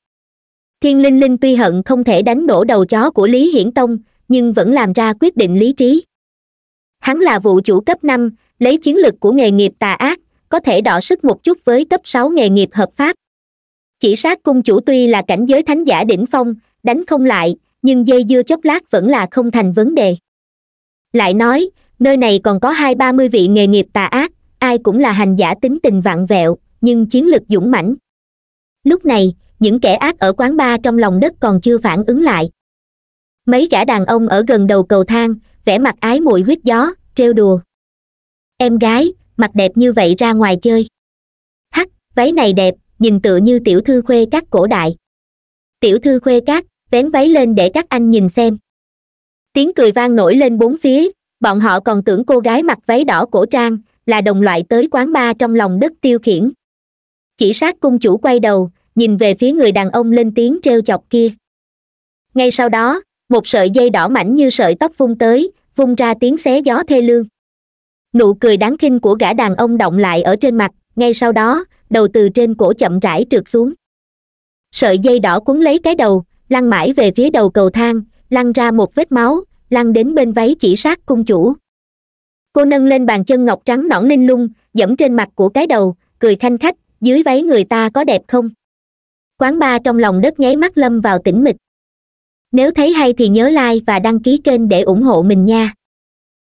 Thiên Linh Linh tuy hận không thể đánh nổ đầu chó của Lý Hiển Tông, nhưng vẫn làm ra quyết định lý trí. Hắn là vụ chủ cấp 5, lấy chiến lực của nghề nghiệp tà ác, có thể đọ sức một chút với cấp 6 nghề nghiệp hợp pháp. Chỉ sát cung chủ tuy là cảnh giới thánh giả đỉnh phong, đánh không lại, nhưng dây dưa chốc lát vẫn là không thành vấn đề. Lại nói, nơi này còn có 20-30 vị nghề nghiệp tà ác, ai cũng là hành giả tính tình vặn vẹo, nhưng chiến lực dũng mãnh. Lúc này, những kẻ ác ở quán bar trong lòng đất còn chưa phản ứng lại. Mấy gã đàn ông ở gần đầu cầu thang, vẻ mặt ái muội huýt gió, trêu đùa. Em gái, mặt đẹp như vậy ra ngoài chơi. Hắc, váy này đẹp, nhìn tựa như tiểu thư khuê các cổ đại. Tiểu thư khuê các, vén váy lên để các anh nhìn xem. Tiếng cười vang nổi lên bốn phía, bọn họ còn tưởng cô gái mặc váy đỏ cổ trang là đồng loại tới quán bar trong lòng đất tiêu khiển. Chỉ sát cung chủ quay đầu, nhìn về phía người đàn ông lên tiếng trêu chọc kia. Ngay sau đó, một sợi dây đỏ mảnh như sợi tóc vung tới, vung ra tiếng xé gió thê lương. Nụ cười đáng khinh của gã đàn ông động lại ở trên mặt, ngay sau đó, đầu từ trên cổ chậm rãi trượt xuống. Sợi dây đỏ quấn lấy cái đầu, lăn mãi về phía đầu cầu thang, lăn ra một vết máu, lăn đến bên váy chỉ sát cung chủ. Cô nâng lên bàn chân ngọc trắng nõn linh lung, dẫm trên mặt của cái đầu, cười khanh khách, dưới váy người ta có đẹp không? Quán bar trong lòng đất nháy mắt lâm vào tĩnh mịch. Nếu thấy hay thì nhớ like và đăng ký kênh để ủng hộ mình nha.